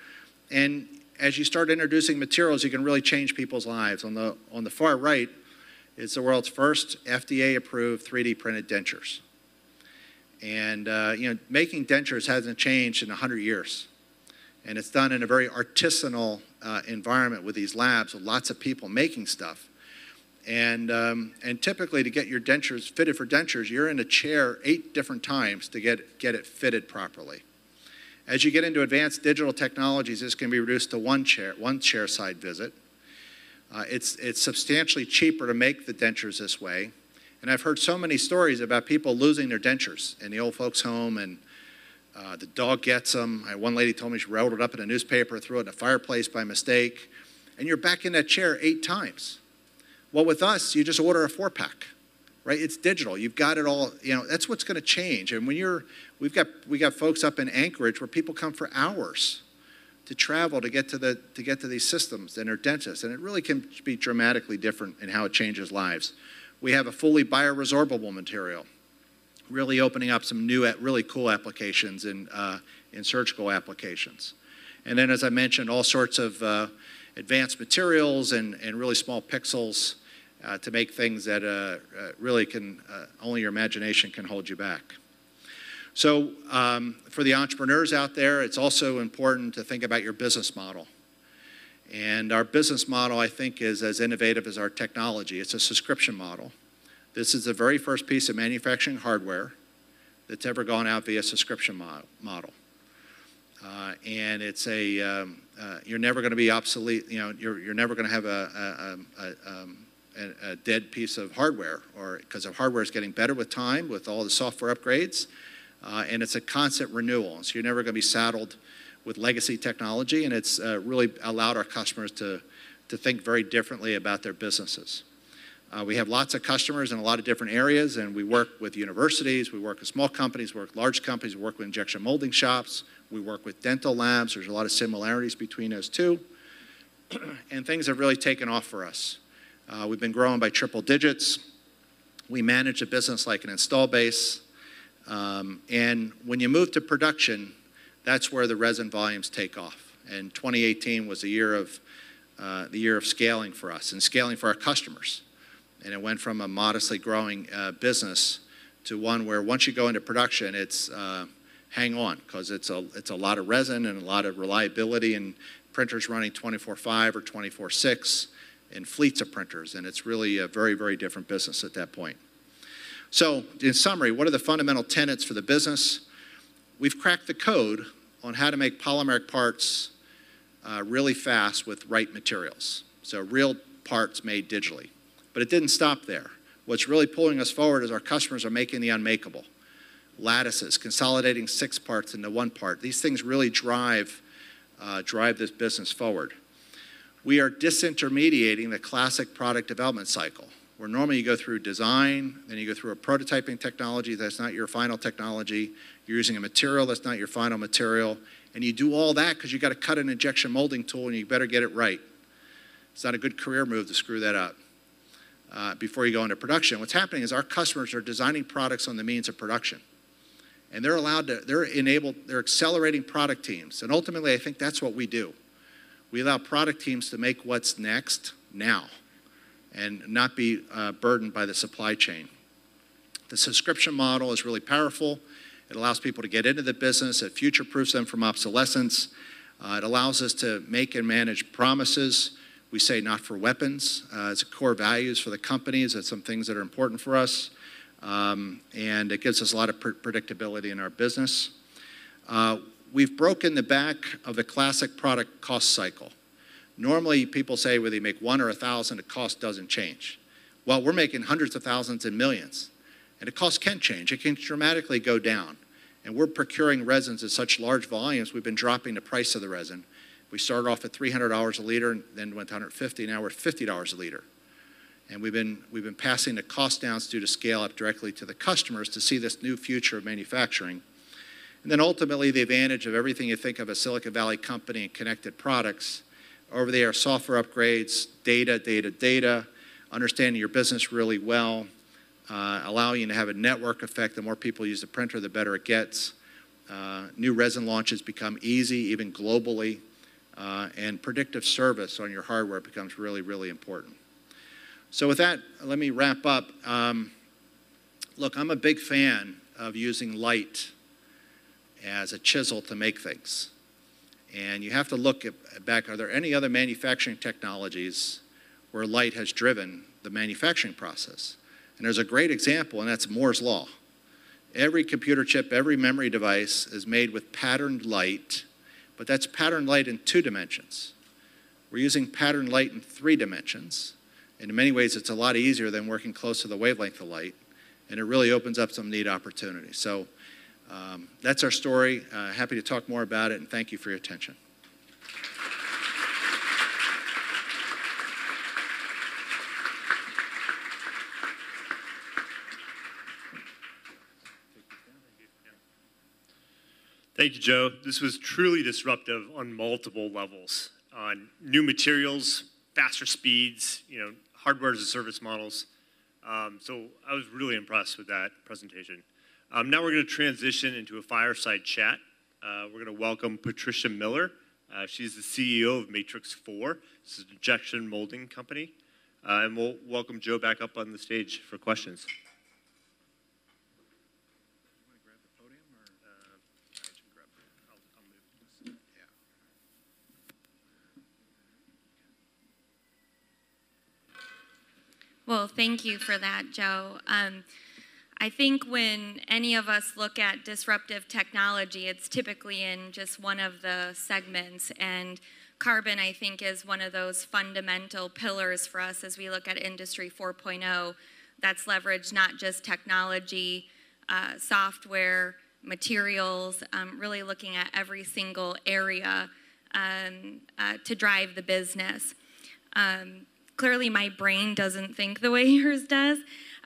and as you start introducing materials, you can really change people's lives. On the on the far right is the world's first F D A approved three D printed dentures, and uh, you know making dentures hasn't changed in one hundred years, and it's done in a very artisanal uh, environment with these labs with lots of people making stuff. And, um, and typically to get your dentures fitted for dentures, you're in a chair eight different times to get, get it fitted properly. As you get into advanced digital technologies, this can be reduced to one chair, one chair side visit. Uh, it's, it's substantially cheaper to make the dentures this way. And I've heard so many stories about people losing their dentures in the old folks' home, and uh, the dog gets them. I, one lady told me she rolled it up in a newspaper, threw it in a fireplace by mistake, and you're back in that chair eight times. Well, with us, you just order a four-pack, right? It's digital. You've got it all. You know, that's what's going to change. And when you're, we've got we got folks up in Anchorage where people come for hours to travel to get to the to get to these systems and their dentists, and it really can be dramatically different in how it changes lives. We have a fully bioresorbable material, really opening up some new, really cool applications in uh, in surgical applications. And then, as I mentioned, all sorts of uh, advanced materials and and really small pixels. Uh, to make things that uh, uh, really can, uh, only your imagination can hold you back. So um, for the entrepreneurs out there, it's also important to think about your business model. And our business model, I think, is as innovative as our technology. It's a subscription model. This is the very first piece of manufacturing hardware that's ever gone out via subscription mo model. Uh, and it's a, um, uh, you're never gonna be obsolete, you know, you're, you're never gonna have a, a, a, a um, a dead piece of hardware, or because of hardware is getting better with time with all the software upgrades, uh, and it's a constant renewal. So you're never going to be saddled with legacy technology, and it's uh, really allowed our customers to, to think very differently about their businesses. Uh, we have lots of customers in a lot of different areas, and we work with universities, we work with small companies, we work with large companies, we work with injection molding shops, we work with dental labs. There's a lot of similarities between those two, and things have really taken off for us. Uh, we've been growing by triple digits. We manage a business like an install base. Um, and when you move to production, that's where the resin volumes take off. And twenty eighteen was a year of, uh, the year of scaling for us and scaling for our customers. And it went from a modestly growing uh, business to one where once you go into production, it's uh, hang on, because it's a, it's a lot of resin and a lot of reliability and printers running twenty-four five or twenty-four six. And fleets of printers, and it's really a very, very different business at that point. So, in summary, what are the fundamental tenets for the business? We've cracked the code on how to make polymeric parts uh, really fast with right materials. So, real parts made digitally. But it didn't stop there. What's really pulling us forward is our customers are making the unmakeable. Lattices, consolidating six parts into one part. These things really drive, uh, drive this business forward. We are disintermediating the classic product development cycle, where normally you go through design, then you go through a prototyping technology that's not your final technology, you're using a material that's not your final material, and you do all that because you got to cut an injection molding tool and you better get it right. It's not a good career move to screw that up uh, before you go into production. What's happening is our customers are designing products on the means of production. And they're allowed to, they're enabled, they're accelerating product teams. And ultimately I think that's what we do. We allow product teams to make what's next now and not be uh, burdened by the supply chain. The subscription model is really powerful. It allows people to get into the business. It future-proofs them from obsolescence. Uh, it allows us to make and manage promises. We say not for weapons. Uh, it's core values for the companies. It's some things that are important for us. Um, and it gives us a lot of pr- predictability in our business. Uh, We've broken the back of the classic product cost cycle. Normally, people say whether you make one or a thousand, the cost doesn't change. Well, we're making hundreds of thousands and millions, and the cost can change. It can dramatically go down, and we're procuring resins at such large volumes, we've been dropping the price of the resin. We started off at three hundred dollars a liter, and then went to one hundred fifty dollars, now we're at fifty dollars a liter. And we've been, we've been passing the cost downs due to scale up directly to the customers to see this new future of manufacturing. And then ultimately the advantage of everything you think of a Silicon Valley company and connected products, over there are software upgrades, data, data, data, understanding your business really well, uh, allowing you to have a network effect. The more people use the printer, the better it gets. Uh, new resin launches become easy, even globally, uh, and predictive service on your hardware becomes really, really important. So with that, let me wrap up. Um, look, I'm a big fan of using light as a chisel to make things. And you have to look at, back, are there any other manufacturing technologies where light has driven the manufacturing process? And there's a great example, and that's Moore's Law. Every computer chip, every memory device is made with patterned light, but that's patterned light in two dimensions. We're using patterned light in three dimensions, and in many ways it's a lot easier than working close to the wavelength of light, and it really opens up some neat opportunities. So um, that's our story. Uh, happy to talk more about it, and thank you for your attention. Thank you, Joe. This was truly disruptive on multiple levels, on new materials, faster speeds, you know, hardware as a service models. Um, so I was really impressed with that presentation. Um, now we're going to transition into a fireside chat. Uh, we're going to welcome Patricia Miller. Uh, she's the C E O of Matrix four. This is an injection molding company. Uh, and we'll welcome Joe back up on the stage for questions. Well, thank you for that, Joe. Um, I think when any of us look at disruptive technology, it's typically in just one of the segments. And carbon, I think, is one of those fundamental pillars for us as we look at Industry four point oh. That's leveraged not just technology, uh, software, materials, um, really looking at every single area um, uh, to drive the business. Um, Clearly, my brain doesn't think the way yours does,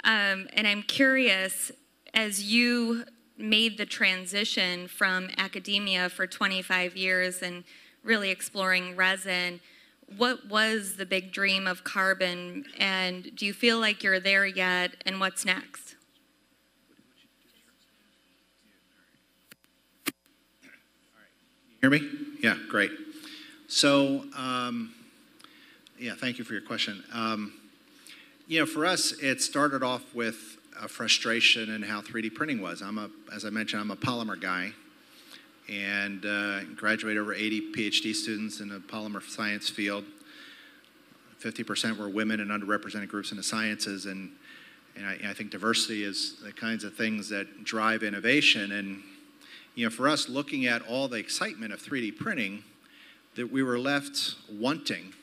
um, and I'm curious, as you made the transition from academia for twenty-five years and really exploring resin, what was the big dream of carbon, and do you feel like you're there yet, and what's next? All right. Can you hear me? Yeah, great. So, um, yeah, thank you for your question. Um, you know, for us, it started off with a frustration in how three D printing was. I'm a, as I mentioned, I'm a polymer guy, and uh, graduated over eighty PhD students in the polymer science field. fifty percent were women and underrepresented groups in the sciences, and, and I, and I think diversity is the kinds of things that drive innovation. And, you know, for us, looking at all the excitement of three D printing, that we were left wanting,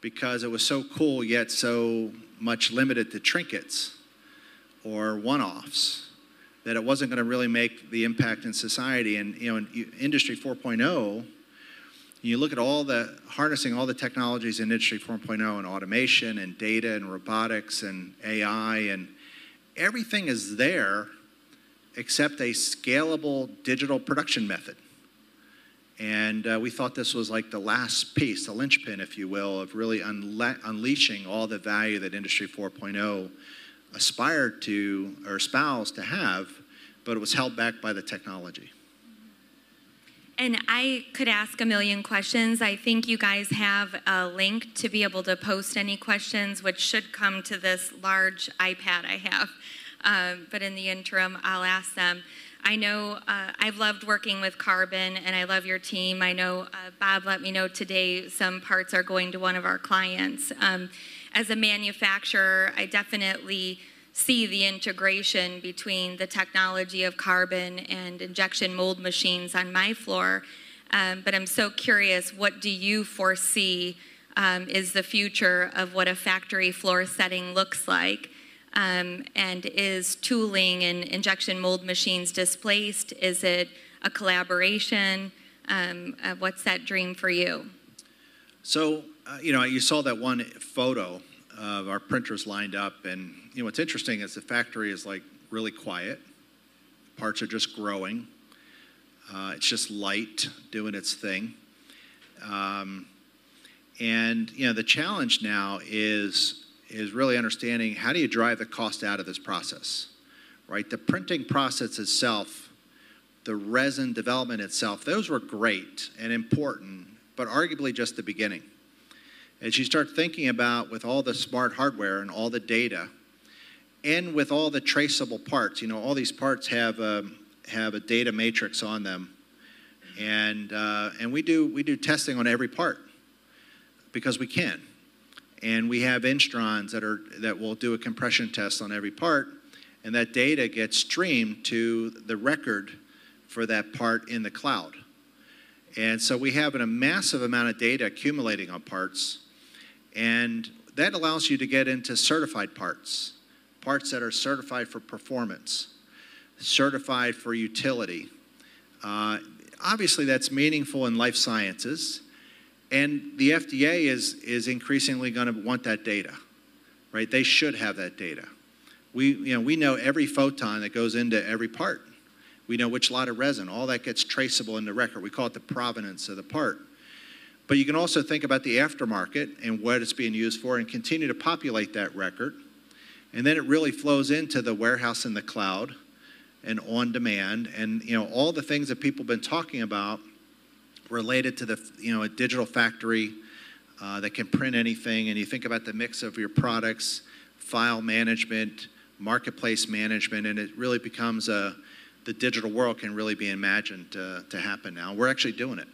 because it was so cool, yet so much limited to trinkets or one-offs, that it wasn't gonna really make the impact in society. And you know, in Industry four point oh, you look at all the, harnessing all the technologies in Industry four point oh, and automation and data and robotics and A I, and everything is there except a scalable digital production method. And uh, we thought this was like the last piece, the linchpin, if you will, of really unle unleashing all the value that Industry four point oh aspired to or espoused to have, but it was held back by the technology. And I could ask a million questions. I think you guys have a link to be able to post any questions, which should come to this large iPad I have. Um, but in the interim, I'll ask them. I know uh, I've loved working with Carbon, and I love your team. I know uh, Bob let me know today some parts are going to one of our clients. Um, as a manufacturer, I definitely see the integration between the technology of Carbon and injection mold machines on my floor. Um, but I'm so curious, what do you foresee um, is the future of what a factory floor setting looks like? Um, and is tooling and injection mold machines displaced? Is it a collaboration? Um, uh, what's that dream for you? So, uh, you know, you saw that one photo of our printers lined up, and you know what's interesting is the factory is like really quiet. Parts are just growing. Uh, it's just light doing its thing. Um, and you know the challenge now is is really understanding how do you drive the cost out of this process, right? The printing process itself, the resin development itself, those were great and important, but arguably just the beginning. As you start thinking about with all the smart hardware and all the data, and with all the traceable parts, you know, all these parts have a, have a data matrix on them, and uh, and we do we do testing on every part because we can, and we have instrons that are that will do a compression test on every part, and that data gets streamed to the record for that part in the cloud, and so we have a massive amount of data accumulating on parts. And that allows you to get into certified parts, parts that are certified for performance, certified for utility. Uh, obviously, that's meaningful in life sciences. And the F D A is, is increasingly going to want that data, right? They should have that data. We, you know, we know every photon that goes into every part. We know which lot of resin. All that gets traceable in the record. We call it the provenance of the part. But you can also think about the aftermarket and what it's being used for and continue to populate that record. And then it really flows into the warehouse in the cloud and on demand and you know all the things that people have been talking about related to the you know a digital factory uh, that can print anything. And you think about the mix of your products, file management, marketplace management, and it really becomes a, the digital world can really be imagined uh, to happen now. We're actually doing it.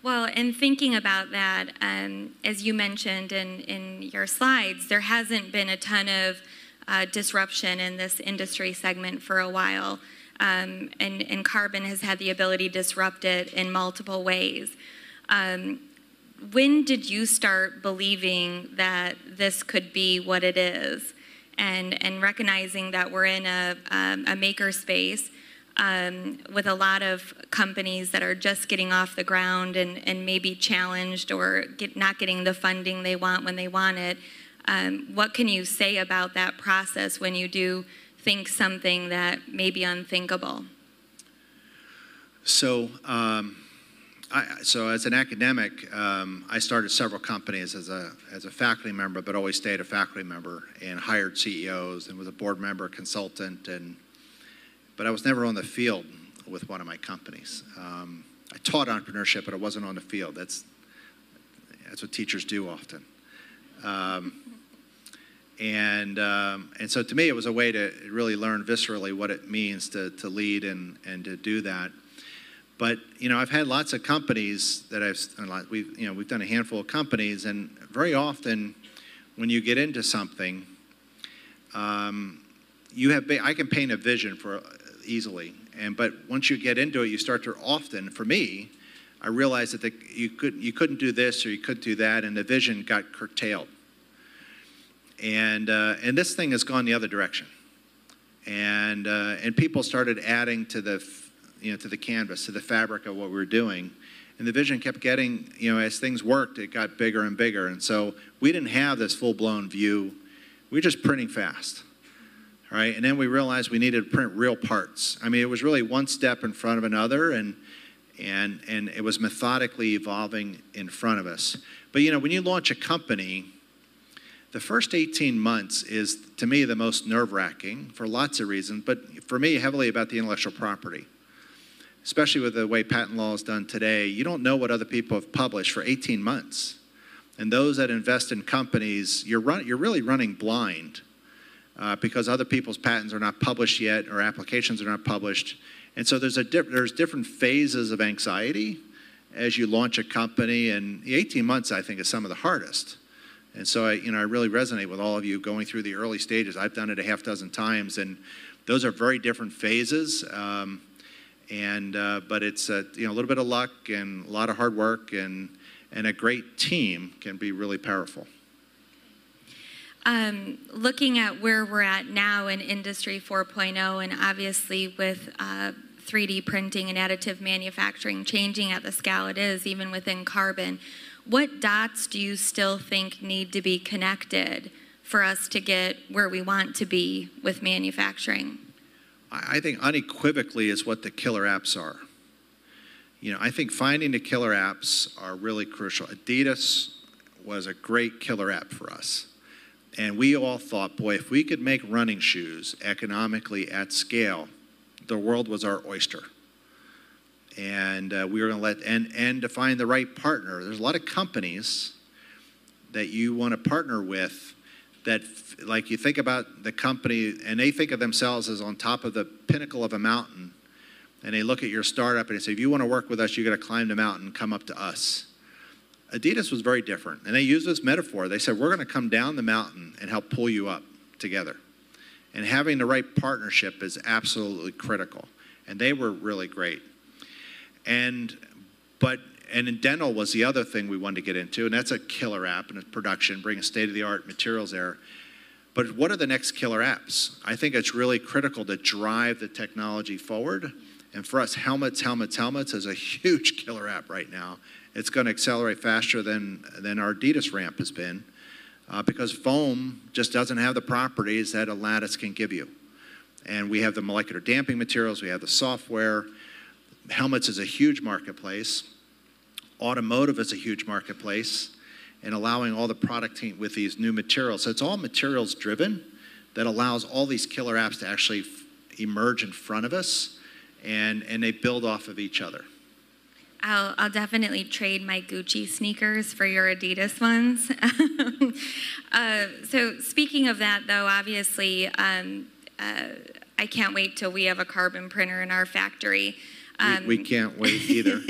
Well, and thinking about that, um, as you mentioned in, in your slides, there hasn't been a ton of uh, disruption in this industry segment for a while, um, and, and Carbon has had the ability to disrupt it in multiple ways. Um, when did you start believing that this could be what it is, and, and recognizing that we're in a, um, a maker space? Um, with a lot of companies that are just getting off the ground and, and maybe challenged or get, not getting the funding they want when they want it, um, what can you say about that process when you do think something that may be unthinkable? So, um, I, so as an academic, um, I started several companies as a, as a faculty member, but always stayed a faculty member and hired C E Os and was a board member, consultant, and but I was never on the field with one of my companies. Um, I taught entrepreneurship, but I wasn't on the field. That's, that's what teachers do often. Um, and, um, and so to me, it was a way to really learn viscerally what it means to, to lead and, and to do that. But, you know, I've had lots of companies that I've, we've, you know, we've done a handful of companies, and very often when you get into something, um, you have, I can paint a vision for easily, and but once you get into it, you start to often. For me, I realized that the, you couldn't you couldn't do this or you could do that, and the vision got curtailed. And uh, and this thing has gone the other direction, and uh, and people started adding to the you know to the canvas, to the fabric of what we were doing, and the vision kept getting you know as things worked, it got bigger and bigger, and so we didn't have this full-blown view. We were just printing fast. Right? And then we realized we needed to print real parts. I mean, it was really one step in front of another, and, and, and it was methodically evolving in front of us. But, you know, when you launch a company, the first eighteen months is, to me, the most nerve-wracking for lots of reasons, but for me, heavily about the intellectual property. Especially with the way patent law is done today, you don't know what other people have published for eighteen months. And those that invest in companies, you're, run, you're really running blind. Uh, because other people's patents are not published yet or applications are not published. And so there's, a diff there's different phases of anxiety as you launch a company, and the eighteen months, I think, is some of the hardest. And so I, you know, I really resonate with all of you going through the early stages. I've done it a half dozen times, and those are very different phases. Um, and, uh, but it's a, you know, a little bit of luck and a lot of hard work, and, and a great team can be really powerful. Um, looking at where we're at now in Industry four point oh, and obviously with uh, three D printing and additive manufacturing changing at the scale it is, even within carbon, what dots do you still think need to be connected for us to get where we want to be with manufacturing? I think unequivocally is what the killer apps are. You know, I think finding the killer apps are really crucial. Adidas was a great killer app for us. And we all thought, boy, if we could make running shoes economically at scale, the world was our oyster. And uh, we were going to let, and, and to find the right partner. There's a lot of companies that you want to partner with that, like you think about the company, and they think of themselves as on top of the pinnacle of a mountain. And they look at your startup and they say, if you want to work with us, you got to climb the mountain, come up to us. Adidas was very different. And they used this metaphor. They said, we're going to come down the mountain and help pull you up together. And having the right partnership is absolutely critical. And they were really great. And, but, and dental was the other thing we wanted to get into. And that's a killer app and it's production, bringing state-of-the-art materials there. But what are the next killer apps? I think it's really critical to drive the technology forward. And for us, helmets, helmets, helmets is a huge killer app right now. It's going to accelerate faster than, than our Adidas ramp has been uh, because foam just doesn't have the properties that a lattice can give you. And we have the molecular damping materials. We have the software. Helmets is a huge marketplace. Automotive is a huge marketplace. And allowing all the product with these new materials. So it's all materials driven that allows all these killer apps to actually f emerge in front of us. And, and they build off of each other. I'll, I'll definitely trade my Gucci sneakers for your Adidas ones. uh, so speaking of that, though, obviously, um, uh, I can't wait till we have a carbon printer in our factory. Um, we, we can't wait either.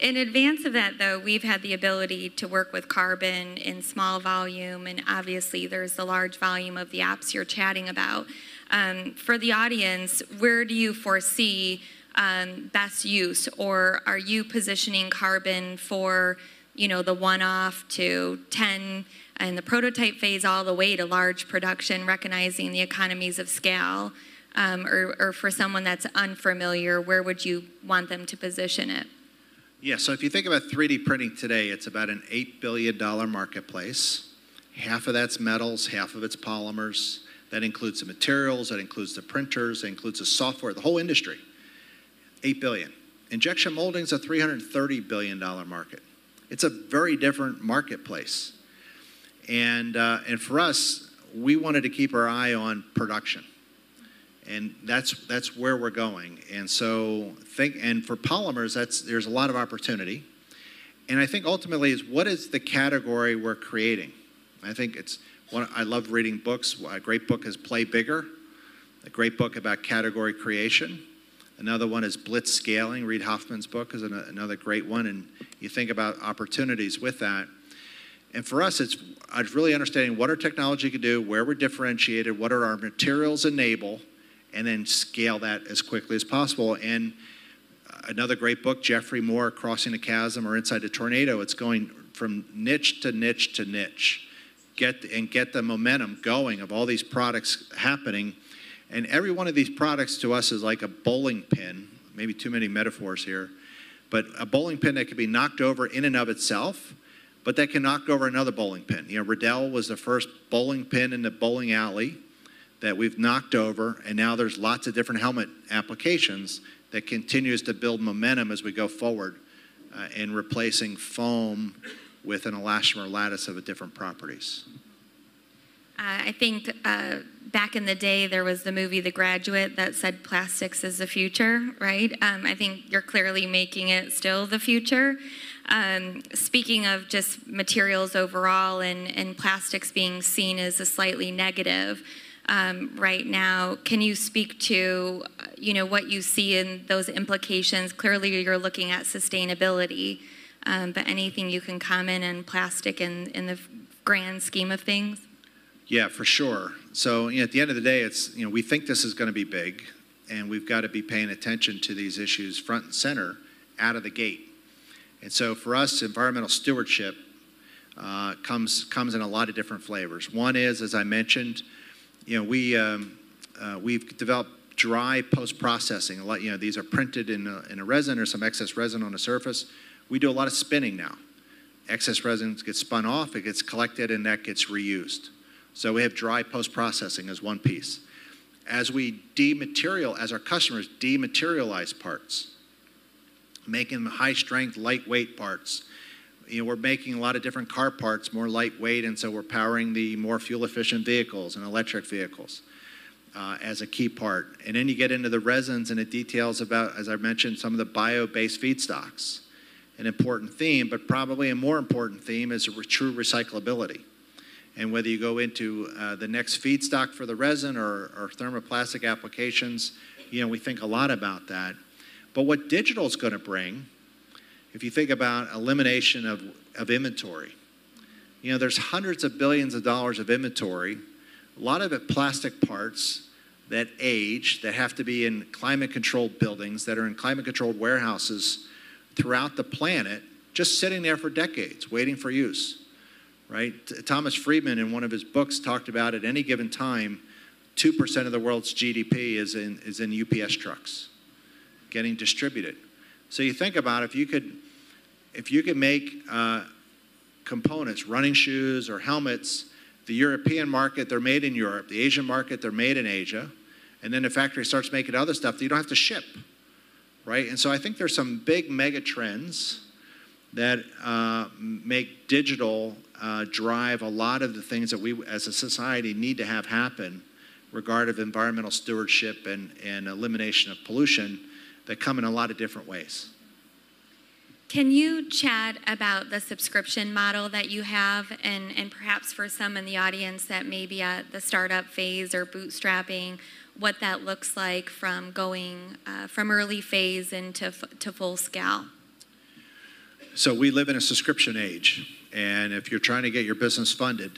In advance of that, though, we've had the ability to work with carbon in small volume, and obviously there's the large volume of the apps you're chatting about. Um, for the audience, where do you foresee um, best use, or are you positioning carbon for, you know, the one-off to ten and the prototype phase all the way to large production, recognizing the economies of scale? Um, or, or for someone that's unfamiliar, where would you want them to position it? Yeah, so if you think about three D printing today, it's about an eight billion dollar marketplace. Half of that's metals, half of it's polymers. That includes the materials, that includes the printers, that includes the software, the whole industry. eight billion dollars. Injection molding is a three hundred thirty billion dollar market. It's a very different marketplace. And, uh, and for us, we wanted to keep our eye on production. And that's, that's where we're going. And so think, and for polymers, that's, there's a lot of opportunity. And I think ultimately is what is the category we're creating? I think it's, one, I love reading books. A great book is Play Bigger, a great book about category creation. Another one is Blitz Scaling. Reid Hoffman's book is an, another great one. And you think about opportunities with that. And for us, it's, it's really understanding what our technology can do, where we're differentiated, what are our materials enable, and then scale that as quickly as possible. And another great book, Jeffrey Moore, Crossing the Chasm or Inside the Tornado, it's going from niche to niche to niche. Get, and get the momentum going of all these products happening. And every one of these products to us is like a bowling pin, maybe too many metaphors here, but a bowling pin that can be knocked over in and of itself, but that can knock over another bowling pin. You know, Riddell was the first bowling pin in the bowling alley that we've knocked over, and now there's lots of different helmet applications that continues to build momentum as we go forward uh, in replacing foam with an elastomer lattice of a different properties. Uh, I think uh, back in the day there was the movie The Graduate that said plastics is the future, right? Um, I think you're clearly making it still the future. Um, speaking of just materials overall and, and plastics being seen as a slightly negative, Um, right now, can you speak to, you know, what you see in those implications? Clearly, you're looking at sustainability, um, but anything you can comment on plastic in, in the grand scheme of things? Yeah, for sure. So, you know, at the end of the day, it's, you know, we think this is going to be big, and we've got to be paying attention to these issues front and center out of the gate. And so, for us, environmental stewardship uh, comes comes in a lot of different flavors. One is, as I mentioned, you know, we, um, uh, we've developed dry post-processing. A lot, you know, these are printed in a, in a resin or some excess resin on a surface. We do a lot of spinning now. Excess resin gets spun off, it gets collected, and that gets reused. So we have dry post-processing as one piece. As we dematerial, as our customers dematerialize parts, making them high-strength, lightweight parts. You know, we're making a lot of different car parts more lightweight, and so we're powering the more fuel-efficient vehicles and electric vehicles uh, as a key part. And then you get into the resins, and it details about, as I mentioned, some of the bio-based feedstocks. An important theme, but probably a more important theme is true recyclability. And whether you go into uh, the next feedstock for the resin or, or thermoplastic applications, you know, we think a lot about that. But what digital is going to bring, if you think about elimination of, of inventory, you know, there's hundreds of billions of dollars of inventory, a lot of it plastic parts that age, that have to be in climate-controlled buildings, that are in climate-controlled warehouses throughout the planet, just sitting there for decades, waiting for use. Right? Thomas Friedman, in one of his books, talked about at any given time, two percent of the world's G D P is in, is in U P S trucks getting distributed. So you think about if you could, if you could make uh, components, running shoes or helmets, the European market, they're made in Europe, the Asian market, they're made in Asia, and then the factory starts making other stuff that you don't have to ship. Right? And so I think there's some big mega trends that uh, make digital uh, drive a lot of the things that we as a society need to have happen regarding environmental stewardship and, and elimination of pollution that come in a lot of different ways. Can you chat about the subscription model that you have and, and perhaps for some in the audience that may be at the startup phase or bootstrapping, what that looks like from going uh, from early phase into f to full scale? So we live in a subscription age, and if you're trying to get your business funded,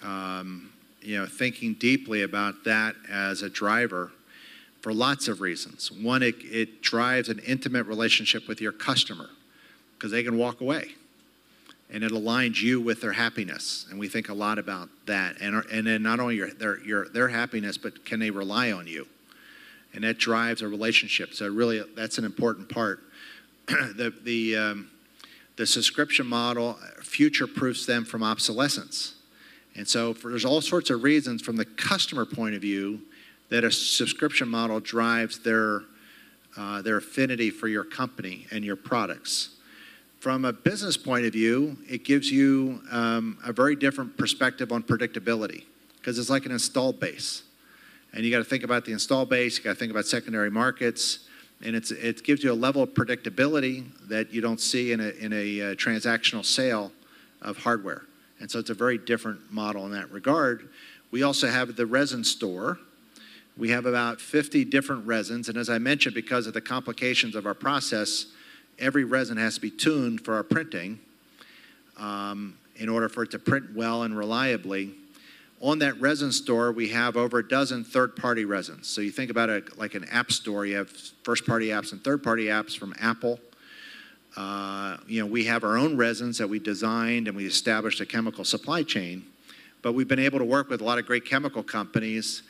um, you know, thinking deeply about that as a driver for lots of reasons. One, it, it drives an intimate relationship with your customer because they can walk away, and it aligns you with their happiness. And we think a lot about that. And, and then not only your, their, your, their happiness, but can they rely on you? And that drives a relationship. So really, that's an important part. the, the, um, the subscription model future-proofs them from obsolescence. And so for, there's all sorts of reasons from the customer point of view that a subscription model drives their, uh, their affinity for your company and your products. From a business point of view, it gives you um, a very different perspective on predictability because it's like an install base. And you got to think about the install base, you got to think about secondary markets, and it's, it gives you a level of predictability that you don't see in a, in a uh, transactional sale of hardware. And so it's a very different model in that regard. We also have the resin store. We have about fifty different resins, and as I mentioned, because of the complications of our process, every resin has to be tuned for our printing um, in order for it to print well and reliably. On that resin store, we have over a dozen third-party resins. So you think about it like an app store. You have first-party apps and third-party apps from Apple. Uh, you know, we have our own resins that we designed, and we established a chemical supply chain. But we've been able to work with a lot of great chemical companies.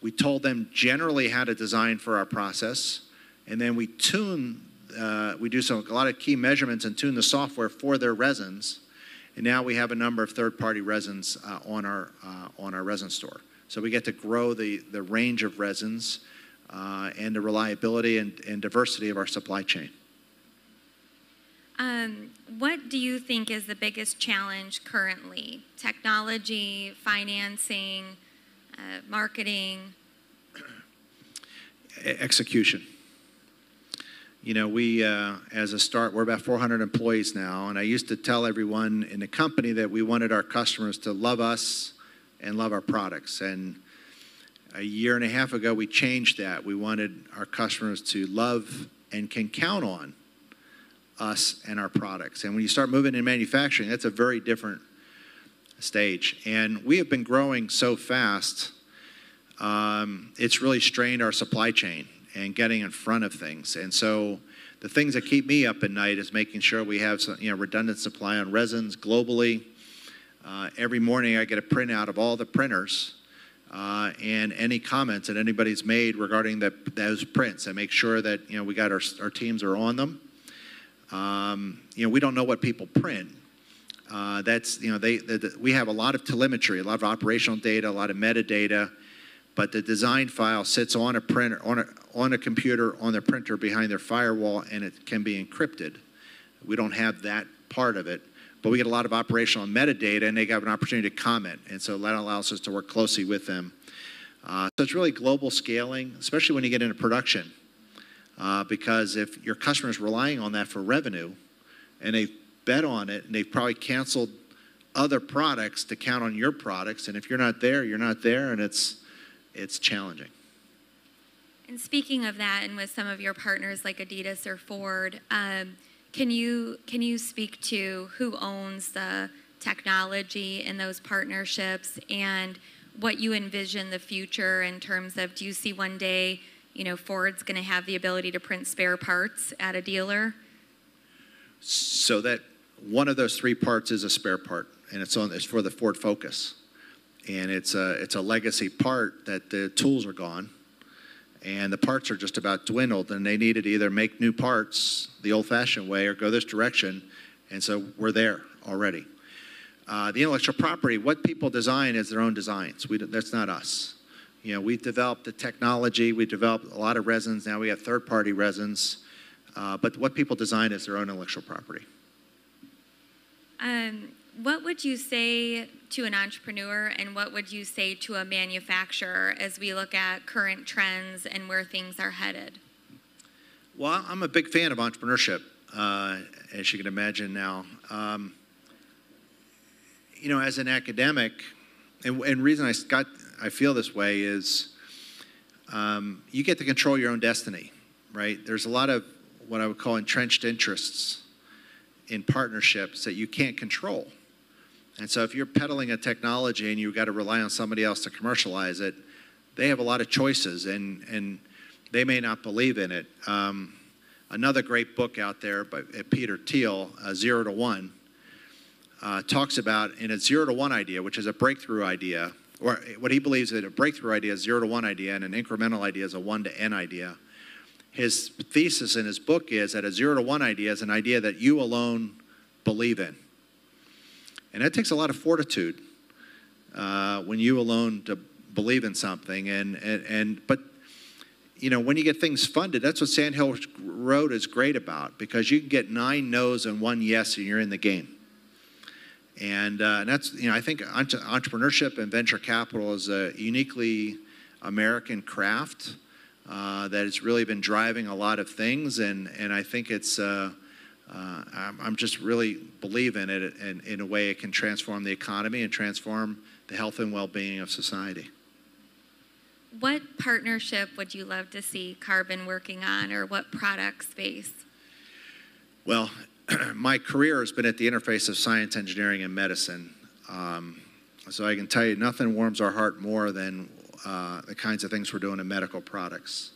We told them generally how to design for our process, and then we tune Uh, we do some, a lot of key measurements and tune the software for their resins, and now we have a number of third-party resins uh, on our uh, on our resin store. So we get to grow the the range of resins uh, and the reliability and, and diversity of our supply chain. Um, what do you think is the biggest challenge currently? Technology, financing, uh, marketing, execution. You know, we, uh, as a start, we're about four hundred employees now, and I used to tell everyone in the company that we wanted our customers to love us and love our products. And a year and a half ago, we changed that. We wanted our customers to love and can count on us and our products. And when you start moving in manufacturing, that's a very different stage. And we have been growing so fast, um, it's really strained our supply chain and getting in front of things. And so the things that keep me up at night is making sure we have some, you know, redundant supply on resins globally. Uh, every morning I get a printout of all the printers uh, and any comments that anybody's made regarding that, those prints, and make sure that, you know, we got our, our teams are on them. Um, you know, we don't know what people print. Uh, that's, you know, they, they, they, we have a lot of telemetry, a lot of operational data, a lot of metadata, but the design file sits on a printer, on a, on a computer, on their printer behind their firewall, and it can be encrypted. We don't have that part of it, but we get a lot of operational metadata, and they have an opportunity to comment, and so that allows us to work closely with them. Uh, so it's really global scaling, especially when you get into production, uh, because if your customer's relying on that for revenue, and they bet on it, and they've probably canceled other products to count on your products, and if you're not there, you're not there, and it's it's challenging. And speaking of that, and with some of your partners like Adidas or Ford, um, can you can you speak to who owns the technology in those partnerships, and what you envision the future in terms of? Do you see one day, you know, Ford's going to have the ability to print spare parts at a dealer? So that one of those three parts is a spare part, and it's on. It's for the Ford Focus, and it's a it's a legacy part that the tools are gone, and the parts are just about dwindled, and they needed to either make new parts the old-fashioned way or go this direction, and so we're there already. Uh, the intellectual property, what people design is their own designs. We, that's not us. You know, we've developed the technology, we developed a lot of resins. Now we have third-party resins, uh, but what people design is their own intellectual property. Um, what would you say to an entrepreneur, and what would you say to a manufacturer as we look at current trends and where things are headed? Well, I'm a big fan of entrepreneurship, uh, as you can imagine now. Um, you know, as an academic, and, and reason I got, I feel this way is um, you get to control your own destiny, right? There's a lot of what I would call entrenched interests in partnerships that you can't control. And so if you're peddling a technology and you've got to rely on somebody else to commercialize it, they have a lot of choices, and, and they may not believe in it. Um, another great book out there by Peter Thiel, uh, Zero to One, uh, talks about in a zero to one idea, which is a breakthrough idea, or what he believes that a breakthrough idea is zero to one idea and an incremental idea is a one to n idea. His thesis in his book is that a zero to one idea is an idea that you alone believe in. And that takes a lot of fortitude uh, when you alone to believe in something. And, and, and but, you know, when you get things funded, that's what Sand Hill Road is great about, because you can get nine no's and one yes, and you're in the game. And, uh, and that's, you know, I think entrepreneurship and venture capital is a uniquely American craft uh, that has really been driving a lot of things. And, and I think it's... Uh, Uh, I'm, I'm just really believe in it, and in a way it can transform the economy and transform the health and well-being of society. What partnership would you love to see Carbon working on, or what product space? Well, my career has been at the interface of science, engineering, and medicine. Um, so I can tell you nothing warms our heart more than uh, the kinds of things we're doing in medical products.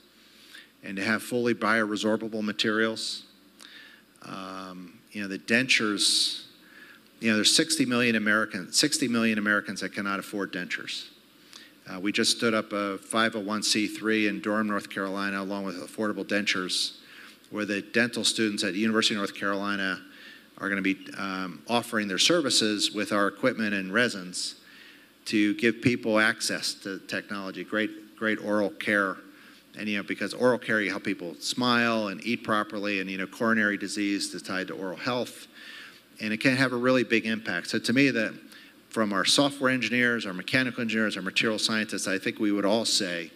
And to have fully bioresorbable materials. Um, you know, the dentures, you know, there's sixty million Americans, sixty million Americans that cannot afford dentures. Uh, we just stood up a five oh one c three in Durham, North Carolina, along with Affordable Dentures, where the dental students at the University of North Carolina are going to be um, offering their services with our equipment and resins to give people access to technology, great, great oral care. And, you know, because oral care, you help people smile and eat properly, and, you know, coronary disease is tied to oral health. And it can have a really big impact. So to me, that from our software engineers, our mechanical engineers, our material scientists, I think we would all say,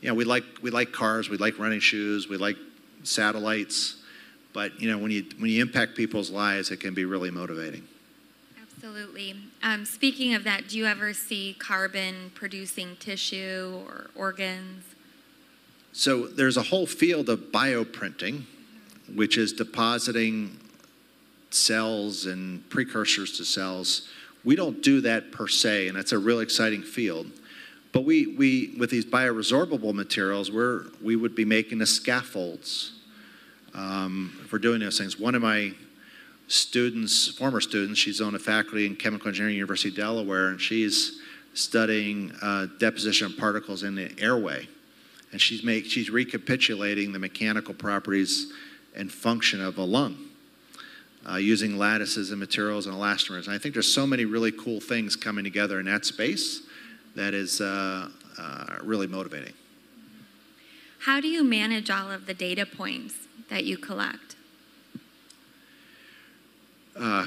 you know, we like, we like cars, we like running shoes, we like satellites. But, you know, when you, when you impact people's lives, it can be really motivating. Absolutely. Um, speaking of that, do you ever see Carbon producing tissue or organs? So there's a whole field of bioprinting, which is depositing cells and precursors to cells. We don't do that per se, and that's a really exciting field. But we, we with these bioresorbable materials, we're, we would be making the scaffolds um, for doing those things. One of my students, former students, she's on a faculty in Chemical Engineering, University of Delaware, and she's studying uh, deposition of particles in the airway. And she's, make, she's recapitulating the mechanical properties and function of a lung uh, using lattices and materials and elastomers. And I think there's so many really cool things coming together in that space that is uh, uh, really motivating. How do you manage all of the data points that you collect? Uh,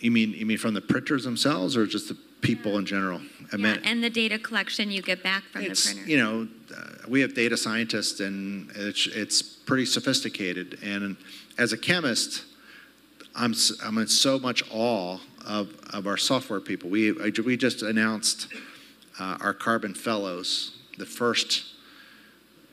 you mean you mean from the printers themselves, or just the people yeah. in general? I yeah, mean, and the data collection you get back from the printer. You know, uh, we have data scientists, and it's, it's pretty sophisticated. And as a chemist, I'm I'm in so much awe of of our software people. We we just announced uh, our Carbon Fellows, the first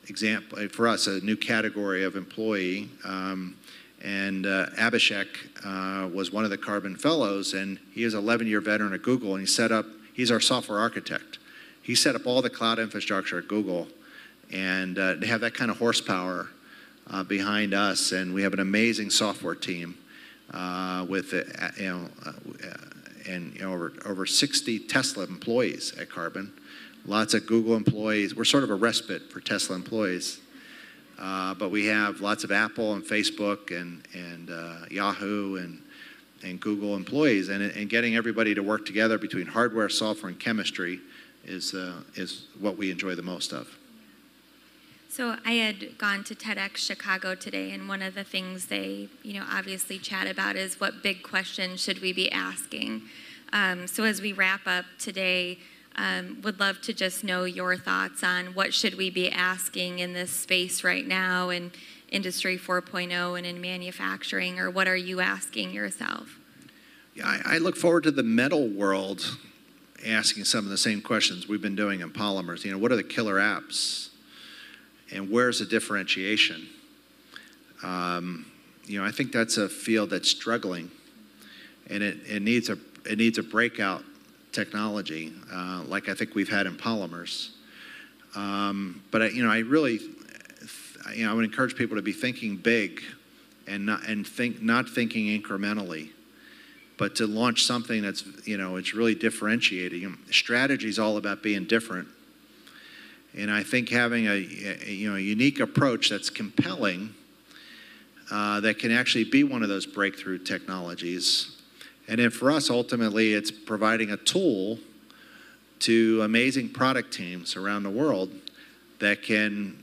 example for us, a new category of employee. Um, And uh, Abhishek uh, was one of the Carbon Fellows, and he is an eleven-year veteran at Google, and he set up, he's our software architect. He set up all the cloud infrastructure at Google, and uh, they have that kind of horsepower uh, behind us, and we have an amazing software team uh, with, uh, you know, uh, and you know, over, over sixty Tesla employees at Carbon, lots of Google employees. We're sort of a respite for Tesla employees. Uh, but we have lots of Apple and Facebook and, and uh, Yahoo and, and Google employees. And, and getting everybody to work together between hardware, software, and chemistry is, uh, is what we enjoy the most of. So I had gone to TEDx Chicago today, and one of the things they you know, obviously chat about is what big questions should we be asking. Um, so as we wrap up today, Um, would love to just know your thoughts on what should we be asking in this space right now in Industry four point oh and in manufacturing, or what are you asking yourself? Yeah, I, I look forward to the metal world asking some of the same questions we've been doing in polymers. You know, what are the killer apps, and where's the differentiation? Um, you know, I think that's a field that's struggling, and it, it needs a it needs a breakout technology, uh, like I think we've had in polymers. Um, but I, you know, I really, you know, I would encourage people to be thinking big, and not and think not thinking incrementally, but to launch something that's you know it's really differentiating. You know, strategy is all about being different, and I think having a, a you know a unique approach that's compelling, uh, that can actually be one of those breakthrough technologies. And then for us, ultimately, it's providing a tool to amazing product teams around the world that can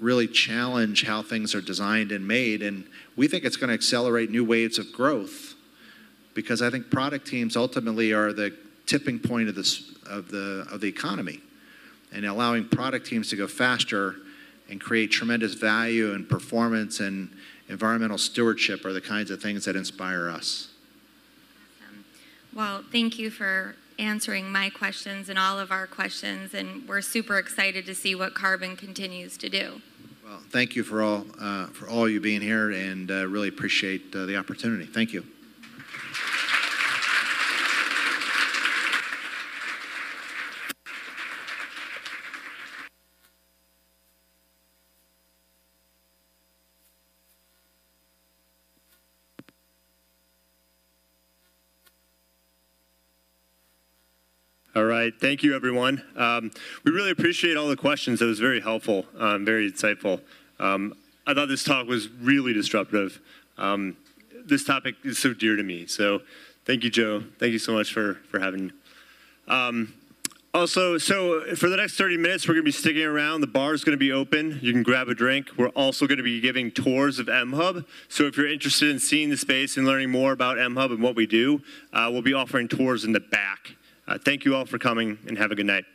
really challenge how things are designed and made. And we think it's going to accelerate new waves of growth, because I think product teams ultimately are the tipping point of the, of the, of the economy. And allowing product teams to go faster and create tremendous value and performance and environmental stewardship are the kinds of things that inspire us. Well, thank you for answering my questions and all of our questions, and we're super excited to see what Carbon continues to do. Well, thank you for all, uh, for all you being here, and uh, really appreciate uh, the opportunity. Thank you. All right, thank you, everyone. Um, we really appreciate all the questions. That was very helpful, um, very insightful. Um, I thought this talk was really disruptive. Um, this topic is so dear to me. So thank you, Joe. Thank you so much for, for having me. Um, also, so for the next thirty minutes, we're going to be sticking around. The bar is going to be open. You can grab a drink. We're also going to be giving tours of mHUB. So if you're interested in seeing the space and learning more about mHUB and what we do, uh, we'll be offering tours in the back. Uh, thank you all for coming, and have a good night.